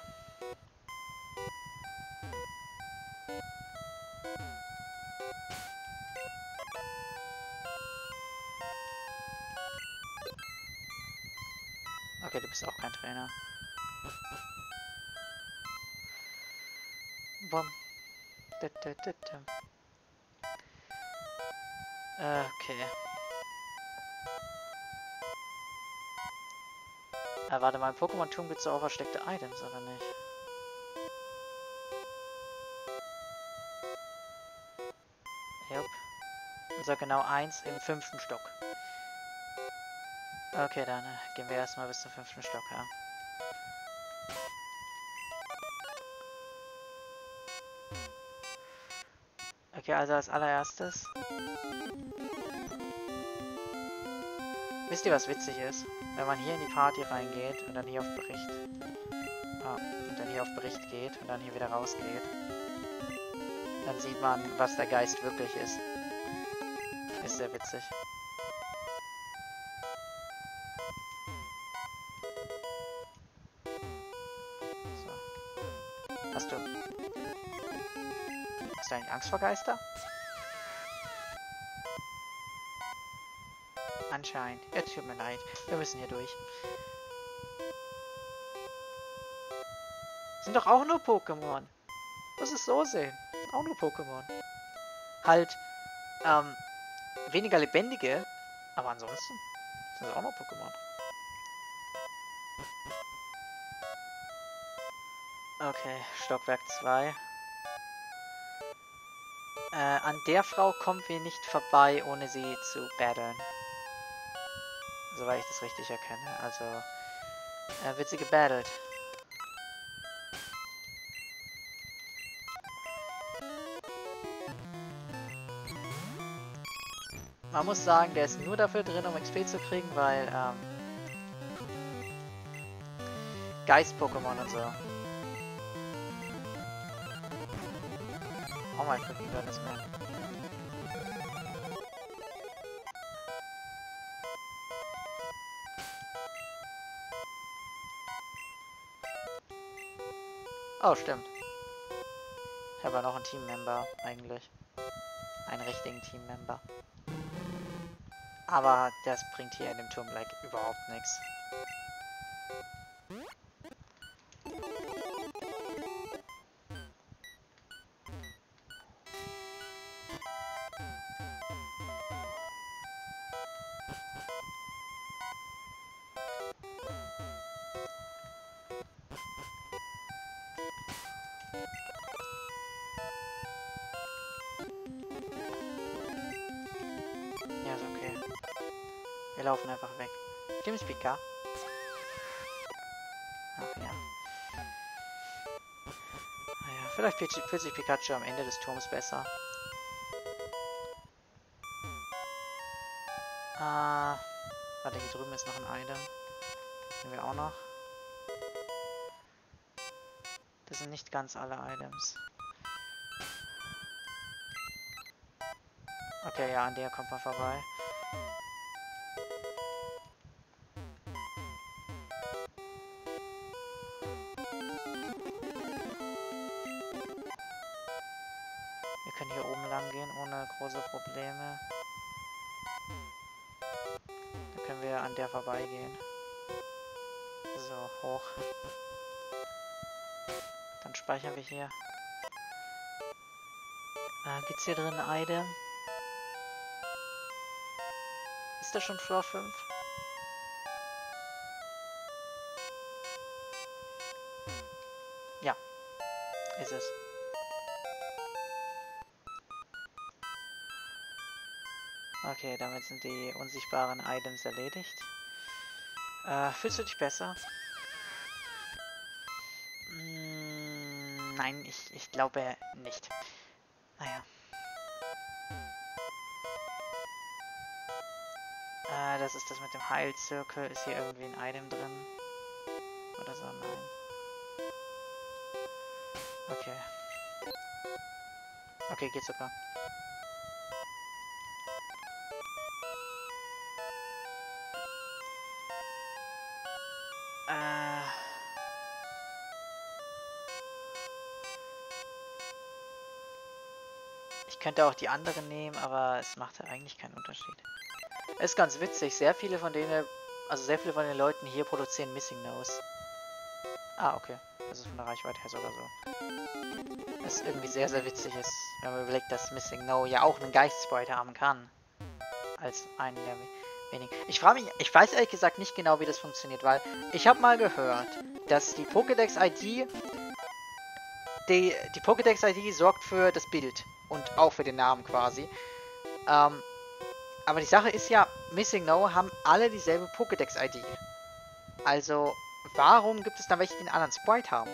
Okay, du bist auch kein Trainer. Bom. Okay. Ah, warte mal, im Pokémon-Turm gibt es auch versteckte Items, oder nicht? Jupp. Also genau eins im fünften Stock. Okay, dann äh, gehen wir erstmal bis zum fünften Stock, ja. Okay, also als allererstes. Wisst ihr, was witzig ist? Wenn man hier in die Party reingeht und dann hier auf Bericht. Ah, und dann hier auf Bericht geht und dann hier wieder rausgeht. Dann sieht man, was der Geist wirklich ist. Ist sehr witzig. So. Hast du... Hast du eigentlich Angst vor Geister? Anscheinend. Jetzt tut mir leid. Wir müssen hier durch. Sind doch auch nur Pokémon. Muss es so sehen. Sind auch nur Pokémon. Halt, ähm, weniger lebendige, aber ansonsten sind es auch nur Pokémon. Okay, Stockwerk zwei. Äh, an der Frau kommen wir nicht vorbei, ohne sie zu battlen. Soweit ich das richtig erkenne, also äh, wird sie gebattelt. Man muss sagen, der ist nur dafür drin, um X P zu kriegen, weil ähm, Geist-Pokémon und so. Oh mein fucking Gott, das Mann. Oh, stimmt. Ich habe noch einen Teammember, eigentlich. Einen richtigen Teammember. Aber das bringt hier in dem Turm like überhaupt nichts. Wir laufen einfach weg. Stimmt's, Pika? Ach ja. Naja, vielleicht fühlt sich Pikachu am Ende des Turms besser. Ah, warte, hier drüben ist noch ein Item. Nehmen wir auch noch. Das sind nicht ganz alle Items. Okay, ja, an der kommt man vorbei. Große Probleme. Da können wir an der vorbeigehen. So, hoch. Dann speichern wir hier. Ah, gibt's hier drin ein Item? Ist das schon Floor fünf? Ja. Ist es. Okay, damit sind die unsichtbaren Items erledigt. Äh, fühlst du dich besser? Mm, nein, ich, ich glaube nicht. Naja. Äh, das ist das mit dem Heilzirkel. Ist hier irgendwie ein Item drin? Oder so? Nein. Okay. Okay, geht super. Ich könnte auch die anderen nehmen, aber es macht eigentlich keinen Unterschied. Ist ganz witzig, sehr viele von denen, also sehr viele von den Leuten hier produzieren Missing No. Ah, okay. Das ist von der Reichweite her sogar so. Was irgendwie sehr, sehr witzig ist, wenn man überlegt, dass Missing No ja auch einen Geist-Sprite haben kann. Als einen der wenigen. Ich frage mich, ich weiß ehrlich gesagt nicht genau, wie das funktioniert, weil ich habe mal gehört, dass die Pokédex-I D Die, die Pokédex-I D sorgt für das Bild und auch für den Namen quasi. Ähm, aber die Sache ist ja, Missing No. haben alle dieselbe Pokédex-I D. Also, warum gibt es dann welche, die einen anderen Sprite haben?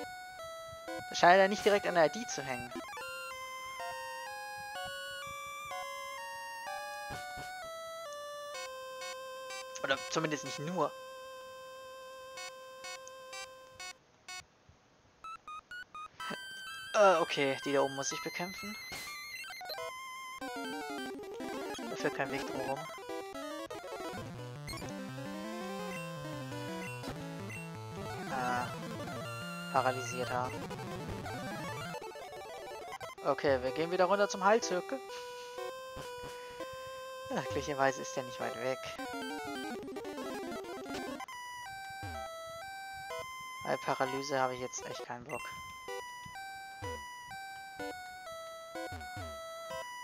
Das scheint ja nicht direkt an der I D zu hängen. Oder zumindest nicht nur. Okay, die da oben muss ich bekämpfen. Dafür kein Weg drumherum. Ah, paralysiert haben. Okay, wir gehen wieder runter zum Heilzirkel. Ja, glücklicherweise ist der nicht weit weg. Bei Paralyse habe ich jetzt echt keinen Bock.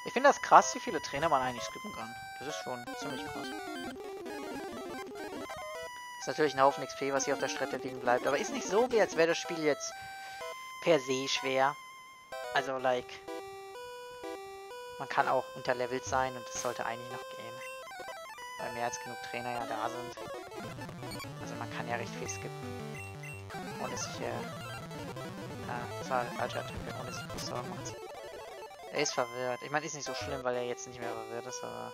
Ich finde das krass, wie viele Trainer man eigentlich skippen kann. Das ist schon ziemlich krass. Ist natürlich ein Haufen X P, was hier auf der Strecke liegen bleibt. Aber ist nicht so, wie als wäre das Spiel jetzt per se schwer. Also, like... Man kann auch unterlevelt sein und es sollte eigentlich noch gehen. Weil mehr als genug Trainer ja da sind. Also, man kann ja recht viel skippen. Ohne sich... Äh, ah, das war eine falsche Attacke. Ohne sich groß Sorgen machen. Er ist verwirrt. Ich meine, ist nicht so schlimm, weil er jetzt nicht mehr verwirrt ist, aber...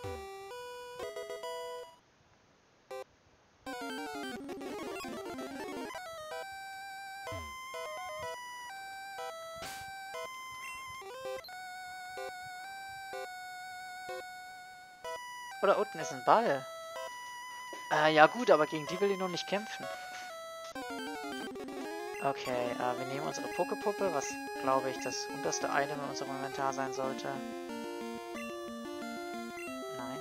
Oh, da unten ist ein Ball. Äh, ja gut, aber gegen die will ich noch nicht kämpfen. Okay, äh, wir nehmen unsere Poképuppe, was, glaube ich, das unterste Item in unserem Inventar sein sollte. Nein.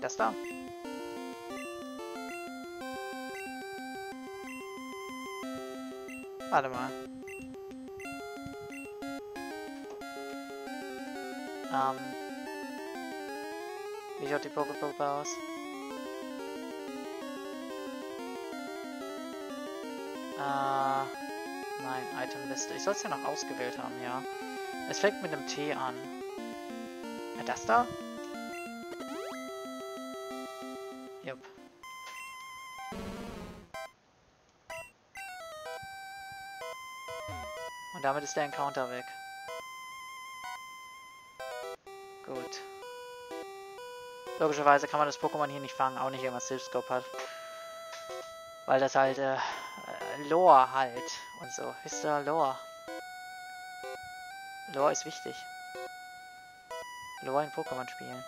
Das da. Warte mal. Ähm. Wie schaut die Poképuppe aus? Uh, nein, Itemliste. Ich soll es ja noch ausgewählt haben, ja. Es fängt mit einem T an. Ja, das da? Jupp. Und damit ist der Encounter weg. Gut. Logischerweise kann man das Pokémon hier nicht fangen, auch nicht, wenn man Silph-Scope hat. Weil das halt, äh... Lore halt und so. Ist da Lore? Lore ist wichtig. Lore in Pokémon-Spielen.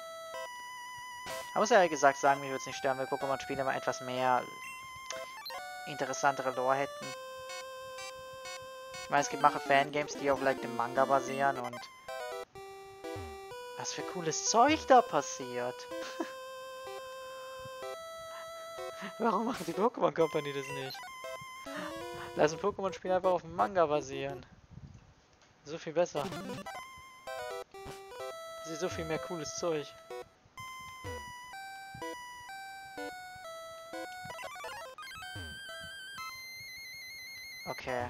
Man muss ja ehrlich gesagt sagen, mich würde es nicht stören, weil Pokémon-Spiele mal etwas mehr interessantere Lore hätten. Ich meine, es gibt mache Fangames, die auf like dem Manga basieren und was für cooles Zeug da passiert. Warum macht die Pokémon Company das nicht? Lass ein Pokémon-Spiel einfach auf dem Manga basieren. So viel besser. Das ist so viel mehr cooles Zeug. Okay.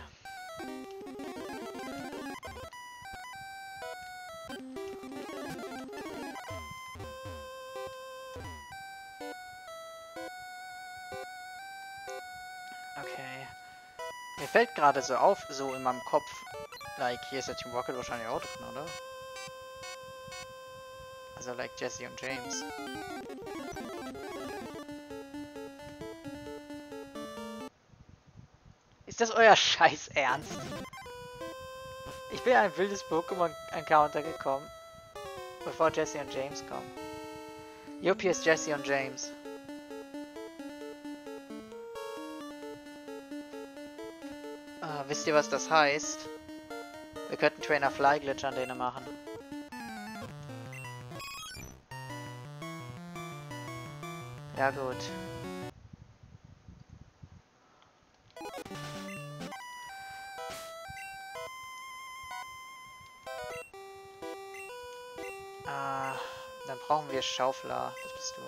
Okay. Mir fällt gerade so auf, so in meinem Kopf. Like, hier ist der Team Rocket wahrscheinlich auch drin, oder? Also, like Jessie und James. Ist das euer Scheiß Ernst? Ich bin ein wildes Pokémon-Encounter gekommen. Bevor Jessie und James kommen. Jupp, hier ist Jessie und James. Wisst ihr, was das heißt? Wir könnten Trainer Fly Glitch an denen machen. Ja gut. Ah, dann brauchen wir Schaufler. Das bist du.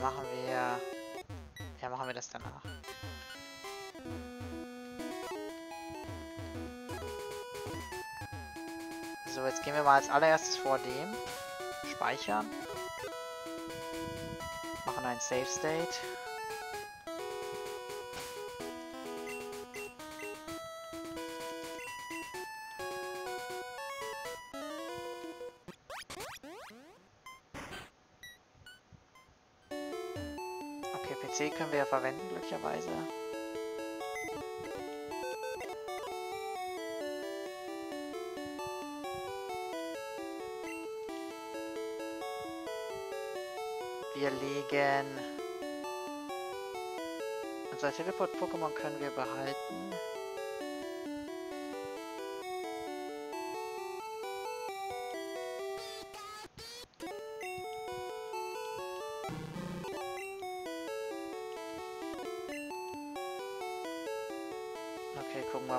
Machen wir... Ja, machen wir das danach. So, jetzt gehen wir mal als allererstes vor dem. Speichern. Machen ein Save State. Können wir ja verwenden, glücklicherweise. Wir legen... Unser Teleport-Pokémon können wir behalten.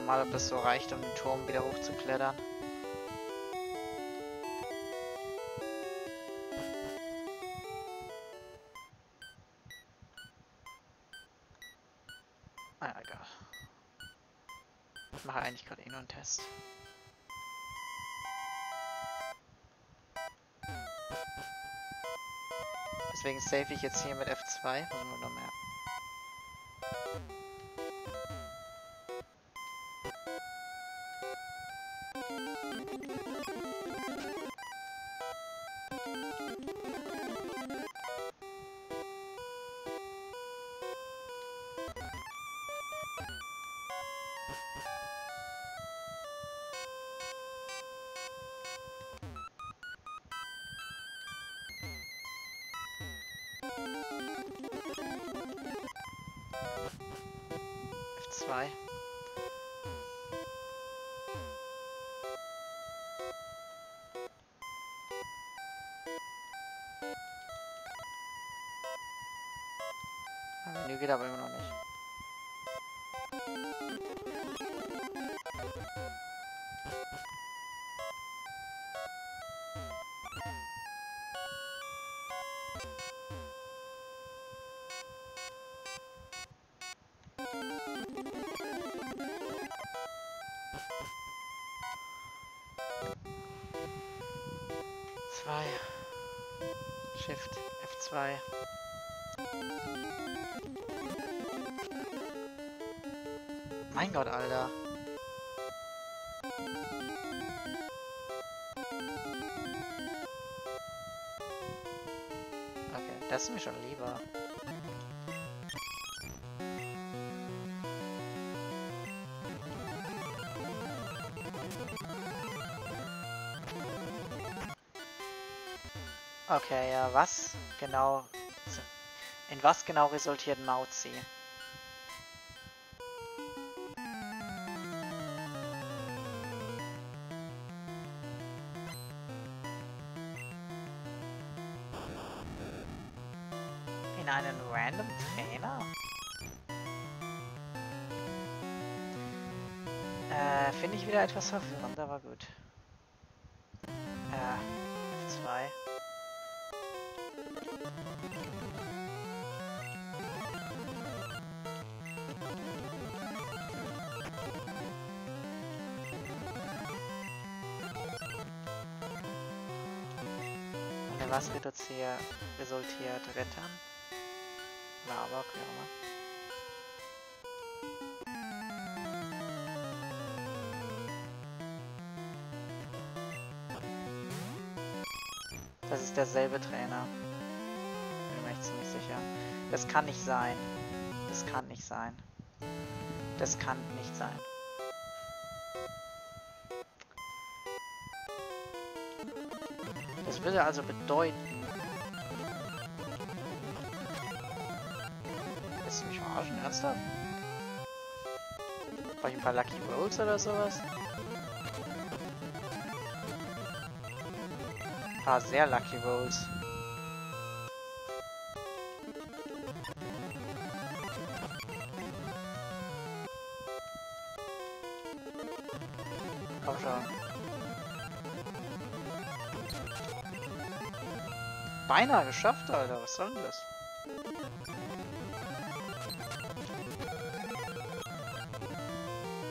Mal, ob das so reicht, um den Turm wieder hochzuklettern. Ah, egal. Ich mache eigentlich gerade eh nur einen Test. Deswegen save ich jetzt hier mit F zwei, muss man nur merken. F zwei. Aber Menü geht aber immer noch nicht. Shift F zwei. Mein Gott, Alter. Okay, das ist mir schon lieber. Okay, ja, was genau, in was genau resultiert Mautzi? In einen random Trainer? Äh, finde ich wieder etwas verwirrend, aber gut. Äh, F zwei. Was reduziert, resultiert Rettern? Na, aber okay, oder? Das ist derselbe Trainer. Bin mir echt ziemlich sicher. Das kann nicht sein. Das kann nicht sein. Das kann nicht sein. Das würde also bedeuten... Willst du mich verarschen? Ernsthaft? Brauche ich ein paar Lucky Rolls oder sowas? Ein paar sehr Lucky Rolls. Komm schon. Beinahe geschafft, Alter. Was soll denn das?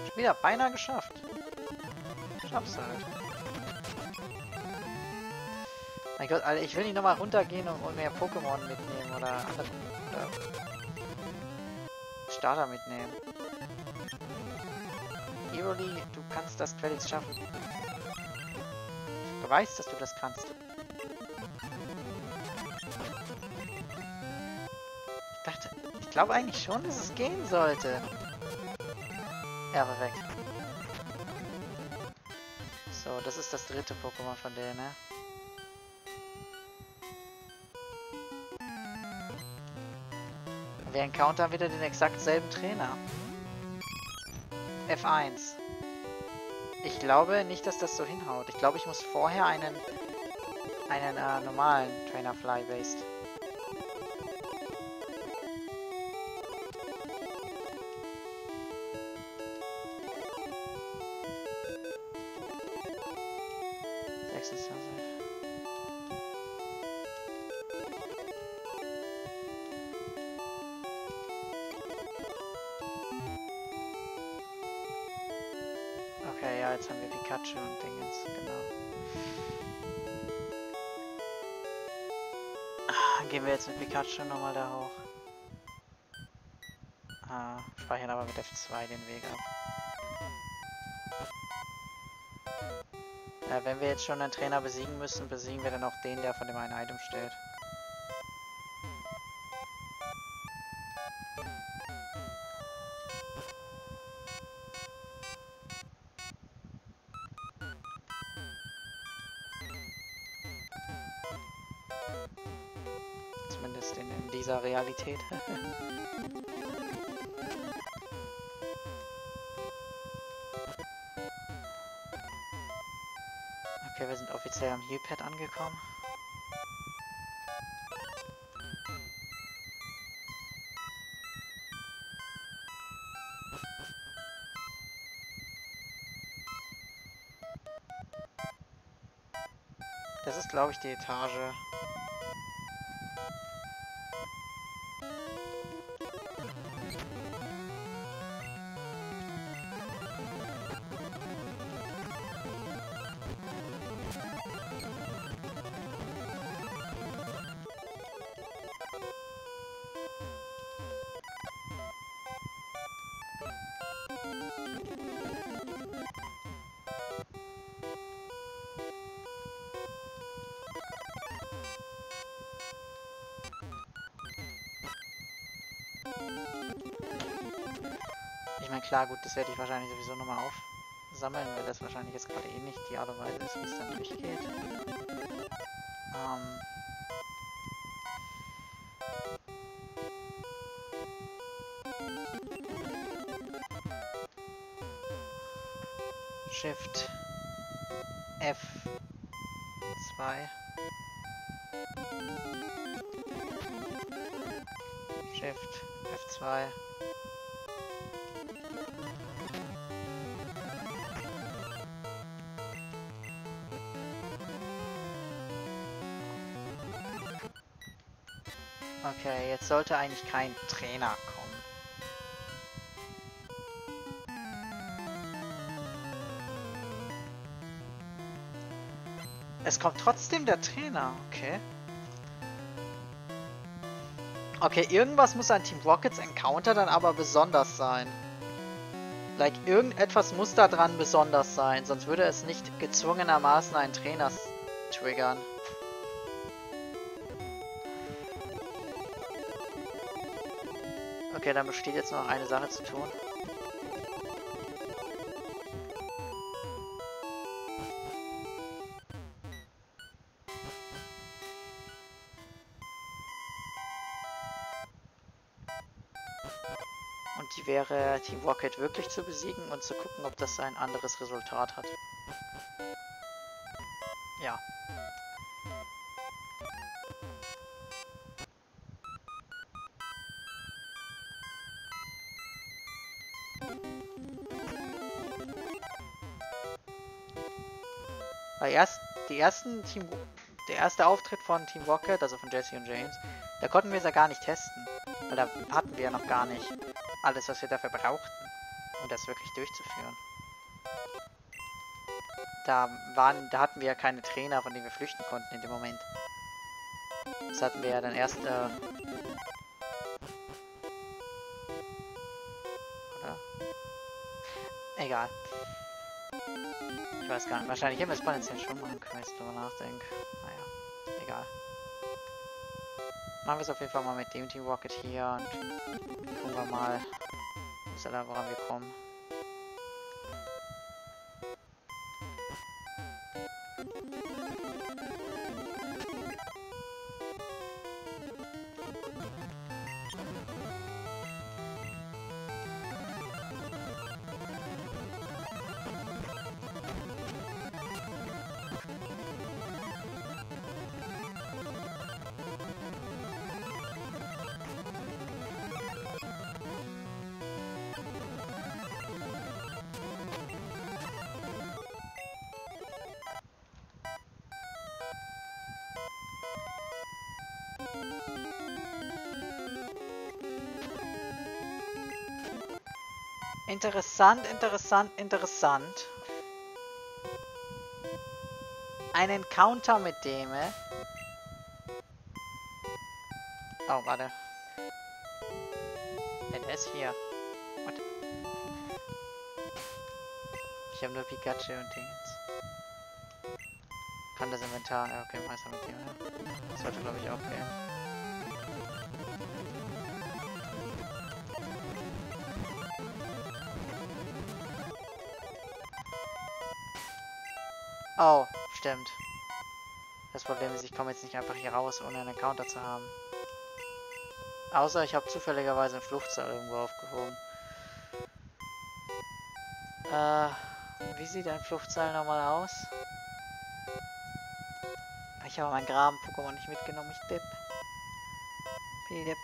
Schon wieder beinahe geschafft. Schaff's halt. Mein Gott, Alter. Ich will nicht nochmal runtergehen und mehr Pokémon mitnehmen oder andere Starter mitnehmen. Evoli, du kannst das Quelix schaffen. Du weißt, dass du das kannst. Ich glaube eigentlich schon, dass es gehen sollte. Ja, perfekt. So, das ist das dritte Pokémon von denen, ne? Wir encountern wieder den exakt selben Trainer. F eins. Ich glaube nicht, dass das so hinhaut. Ich glaube, ich muss vorher einen, einen äh, normalen Trainer Fly-Based. Okay, ja, jetzt haben wir Pikachu und Dingens, genau. Ah, gehen wir jetzt mit Pikachu nochmal da hoch. Ah, speichern aber mit F zwei den Weg ab. Äh, wenn wir jetzt schon einen Trainer besiegen müssen, besiegen wir dann auch den, der von dem einen Item steht. Zumindest in, in dieser Realität. Okay, wir sind offiziell am Healpad angekommen. Das ist, glaube ich, die Etage. Klar, gut, das werde ich wahrscheinlich sowieso nochmal aufsammeln, weil das wahrscheinlich jetzt gerade eh nicht die Art und Weise ist, wie es dann durchgeht. Ähm Shift F zwei Shift F zwei Okay, jetzt sollte eigentlich kein Trainer kommen. Es kommt trotzdem der Trainer, okay. Okay, irgendwas muss an Team Rockets Encounter dann aber besonders sein. Like, irgendetwas muss da dran besonders sein, sonst würde es nicht gezwungenermaßen einen Trainer triggern. Okay, dann besteht jetzt nur noch eine Sache zu tun. Und die wäre, Team Rocket wirklich zu besiegen und zu gucken, ob das ein anderes Resultat hat. Ja. Erst, die ersten Team, der erste Auftritt von Team Rocket, also von Jessie und James, da konnten wir es ja gar nicht testen, weil da hatten wir ja noch gar nicht alles, was wir dafür brauchten, um das wirklich durchzuführen. Da, waren, da hatten wir ja keine Trainer, von denen wir flüchten konnten in dem Moment. Das hatten wir ja dann erst, äh, oder? Egal. Ich weiß gar nicht. Wahrscheinlich hätten wir es potenziell schon machen können, wenn ich drüber nachdenke. Naja, egal. Machen wir es auf jeden Fall mal mit dem Team Rocket hier und gucken wir mal, woran wir kommen. Interessant, interessant, interessant. Ein Encounter mit dem. Oh, warte. Der ist hier. What? Ich habe nur Pikachu und Dings. Kann das Inventar? Ja, okay, Meister mit dem. Das sollte, glaube ich, auch gehen. Oh, stimmt. Das Problem ist, ich komme jetzt nicht einfach hier raus, ohne einen Counter zu haben. Außer ich habe zufälligerweise einen Fluchtsaal irgendwo aufgehoben. Äh, wie sieht ein Fluchtsaal nochmal aus? Ich habe meinen Graben-Pokémon nicht mitgenommen, ich Depp. Piep.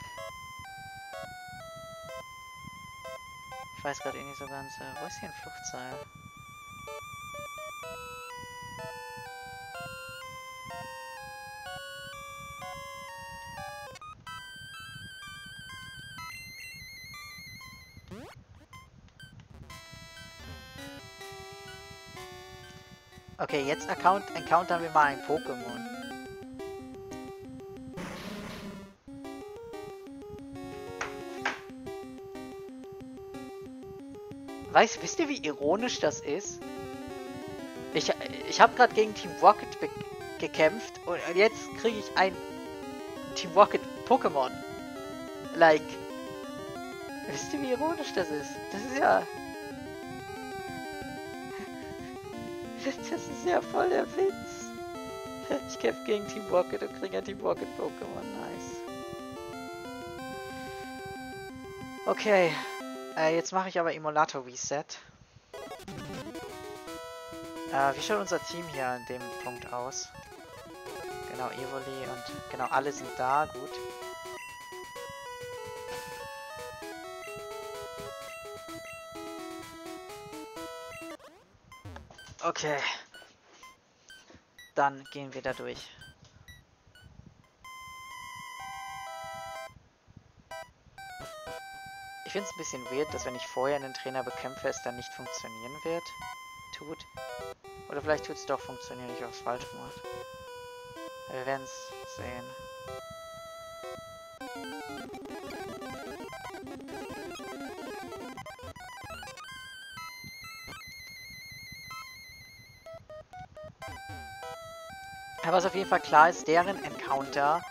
Ich weiß gerade eh nicht so ganz, wo ist hier ein Fluchtsaal? Okay, jetzt account encountern wir mal ein Pokémon. Weißt, wisst ihr, wie ironisch das ist? Ich, ich habe gerade gegen Team Rocket gekämpft und jetzt kriege ich ein Team Rocket Pokémon. Like, wisst ihr, wie ironisch das ist? Das ist ja... Das ist ja voll der Witz. Ich kämpfe gegen Team Rocket und kriege ein Team Rocket Pokémon. Nice. Okay. Äh, jetzt mache ich aber Emulator Reset. Äh, wie schaut unser Team hier an dem Punkt aus? Genau, Evoli und... Genau, alle sind da. Gut. Okay, dann gehen wir da durch. Ich finde es ein bisschen weird, dass wenn ich vorher einen Trainer bekämpfe, es dann nicht funktionieren wird. Tut. Oder vielleicht tut es doch funktionieren, ich habe es falsch gemacht. Wir werden es sehen. Was auf jeden Fall klar ist, deren Encounter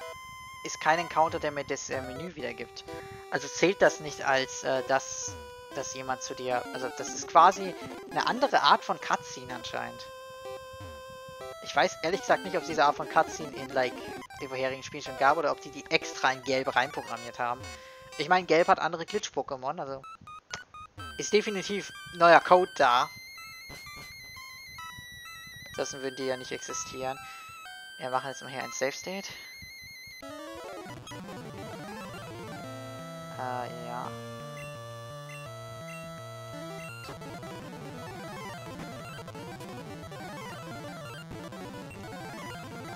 ist kein Encounter, der mir das äh, Menü wiedergibt. Also zählt das nicht als, äh, dass, dass jemand zu dir... Also das ist quasi eine andere Art von Cutscene anscheinend. Ich weiß ehrlich gesagt nicht, ob es diese Art von Cutscene in, like, den vorherigen Spielen schon gab oder ob die die extra in Gelb reinprogrammiert haben. Ich meine, Gelb hat andere Glitch-Pokémon, also ist definitiv neuer Code da. Ansonsten würden die ja nicht existieren. Wir machen jetzt mal hier ein Safe State. Äh, ja.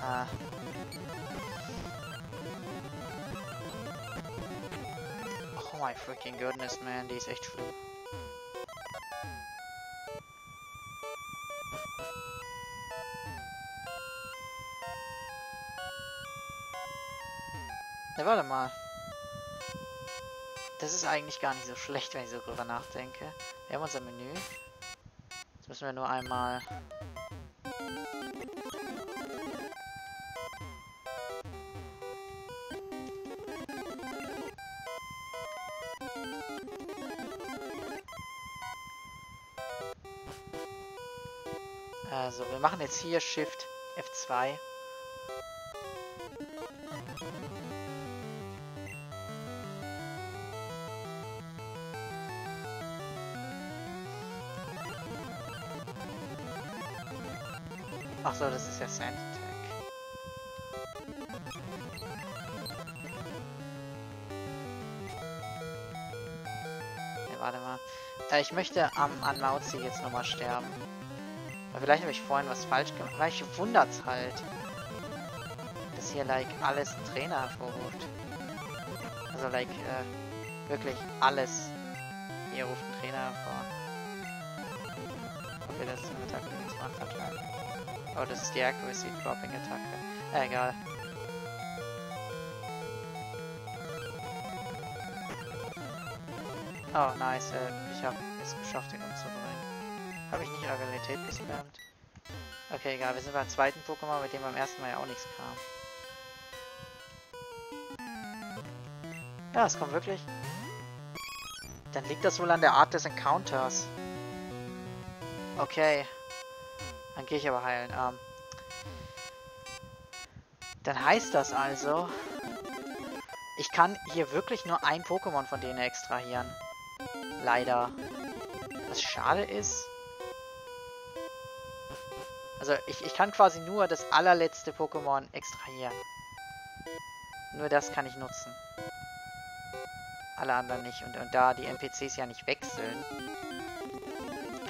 Ah. Oh my freaking goodness, man, die ist echt schlimm. Ja, warte mal. Das ist eigentlich gar nicht so schlecht, wenn ich so drüber nachdenke. Wir haben unser Menü. Jetzt müssen wir nur einmal... Also, wir machen jetzt hier Shift F zwei. Achso, das ist ja Sand Attack. Ne, warte mal. Äh, ich möchte am, an Mautzi jetzt nochmal sterben. Weil vielleicht habe ich vorhin was falsch gemacht. Vielleicht wundert's halt. Dass hier, like, alles ein Trainer hervorruft. Also, like, äh, wirklich alles. Hier ruft ein Trainer hervor. Ob wir das im Attack übrigens mal vertreiben. Oh, das ist die Accuracy-Dropping-Attacke. Äh, egal. Oh, nice. Äh, ich habe es geschafft, ihn umzubringen. Habe ich nicht Agilität gelernt? Okay, egal, wir sind beim zweiten Pokémon, mit dem beim ersten Mal ja auch nichts kam. Ja, es kommt wirklich. Dann liegt das wohl an der Art des Encounters. Okay. Dann gehe ich aber heilen. Ähm. Dann heißt das also, ich kann hier wirklich nur ein Pokémon von denen extrahieren. Leider. Was schade ist. Also ich, ich kann quasi nur das allerletzte Pokémon extrahieren. Nur das kann ich nutzen. Alle anderen nicht. Und, und da die N P Cs ja nicht wechseln,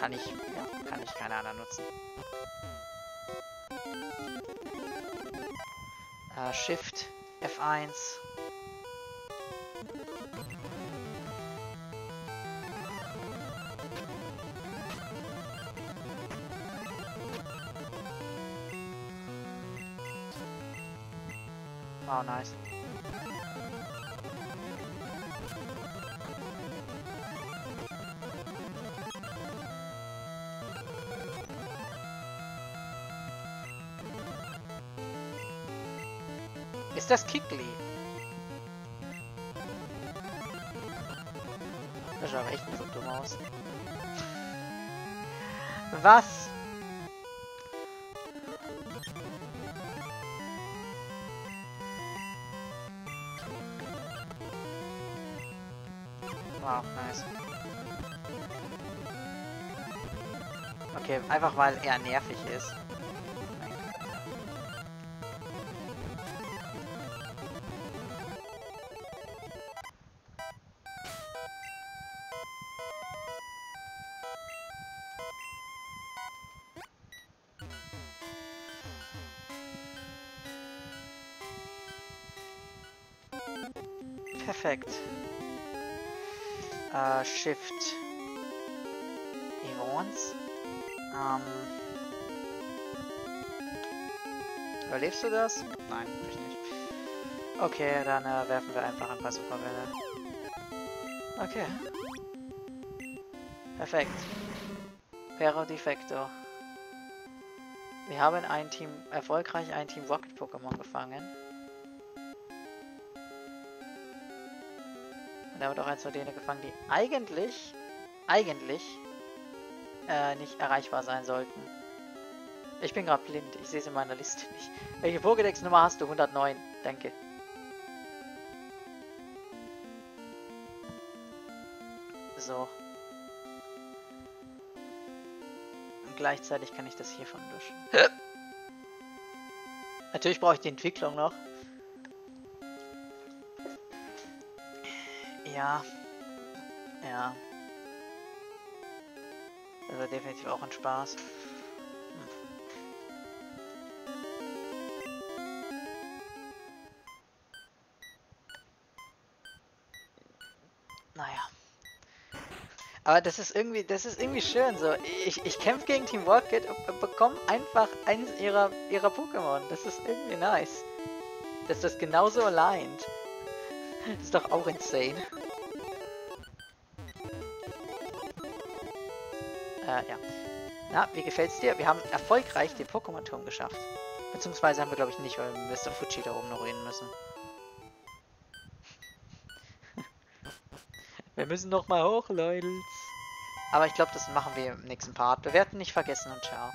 kann ich, ja, kann ich keine anderen nutzen. Äh, Shift, F eins. Oh, nice. Ist das Kicklee? Das schaut echt so dumm aus. Was? Wow, nice. Okay, einfach weil er nervig ist. Perfekt. Äh, Shift. Evons. Ähm. Überlebst du das? Nein, ich nicht. Okay, dann äh, werfen wir einfach ein paar Superbälle. Okay. Perfekt. Pero defecto. Wir haben ein Team, erfolgreich ein Team Rocket Pokémon gefangen. Da wird auch eins von denen gefangen, die eigentlich, eigentlich, äh, nicht erreichbar sein sollten. Ich bin gerade blind, ich sehe es in meiner Liste nicht. Welche Pokédex-Nummer hast du? hundertneun, danke. So. Und gleichzeitig kann ich das hiervon löschen. Natürlich brauche ich die Entwicklung noch. Ja, ja. Das war definitiv auch ein Spaß. Hm. Naja. Aber das ist irgendwie, das ist irgendwie schön so. Ich, ich kämpfe gegen Team Rocket und bekomme einfach eines ihrer, ihrer Pokémon. Das ist irgendwie nice. Dass das genauso aligned. Das ist doch auch insane. Äh, ja. Na, wie gefällt's dir? Wir haben erfolgreich den Pokémon-Turm geschafft. Beziehungsweise haben wir, glaube ich, nicht, weil wir Mister Fuji da oben noch reden müssen. Wir müssen noch mal hoch, Leute. Aber ich glaube, das machen wir im nächsten Part. Bewerten nicht vergessen und ciao.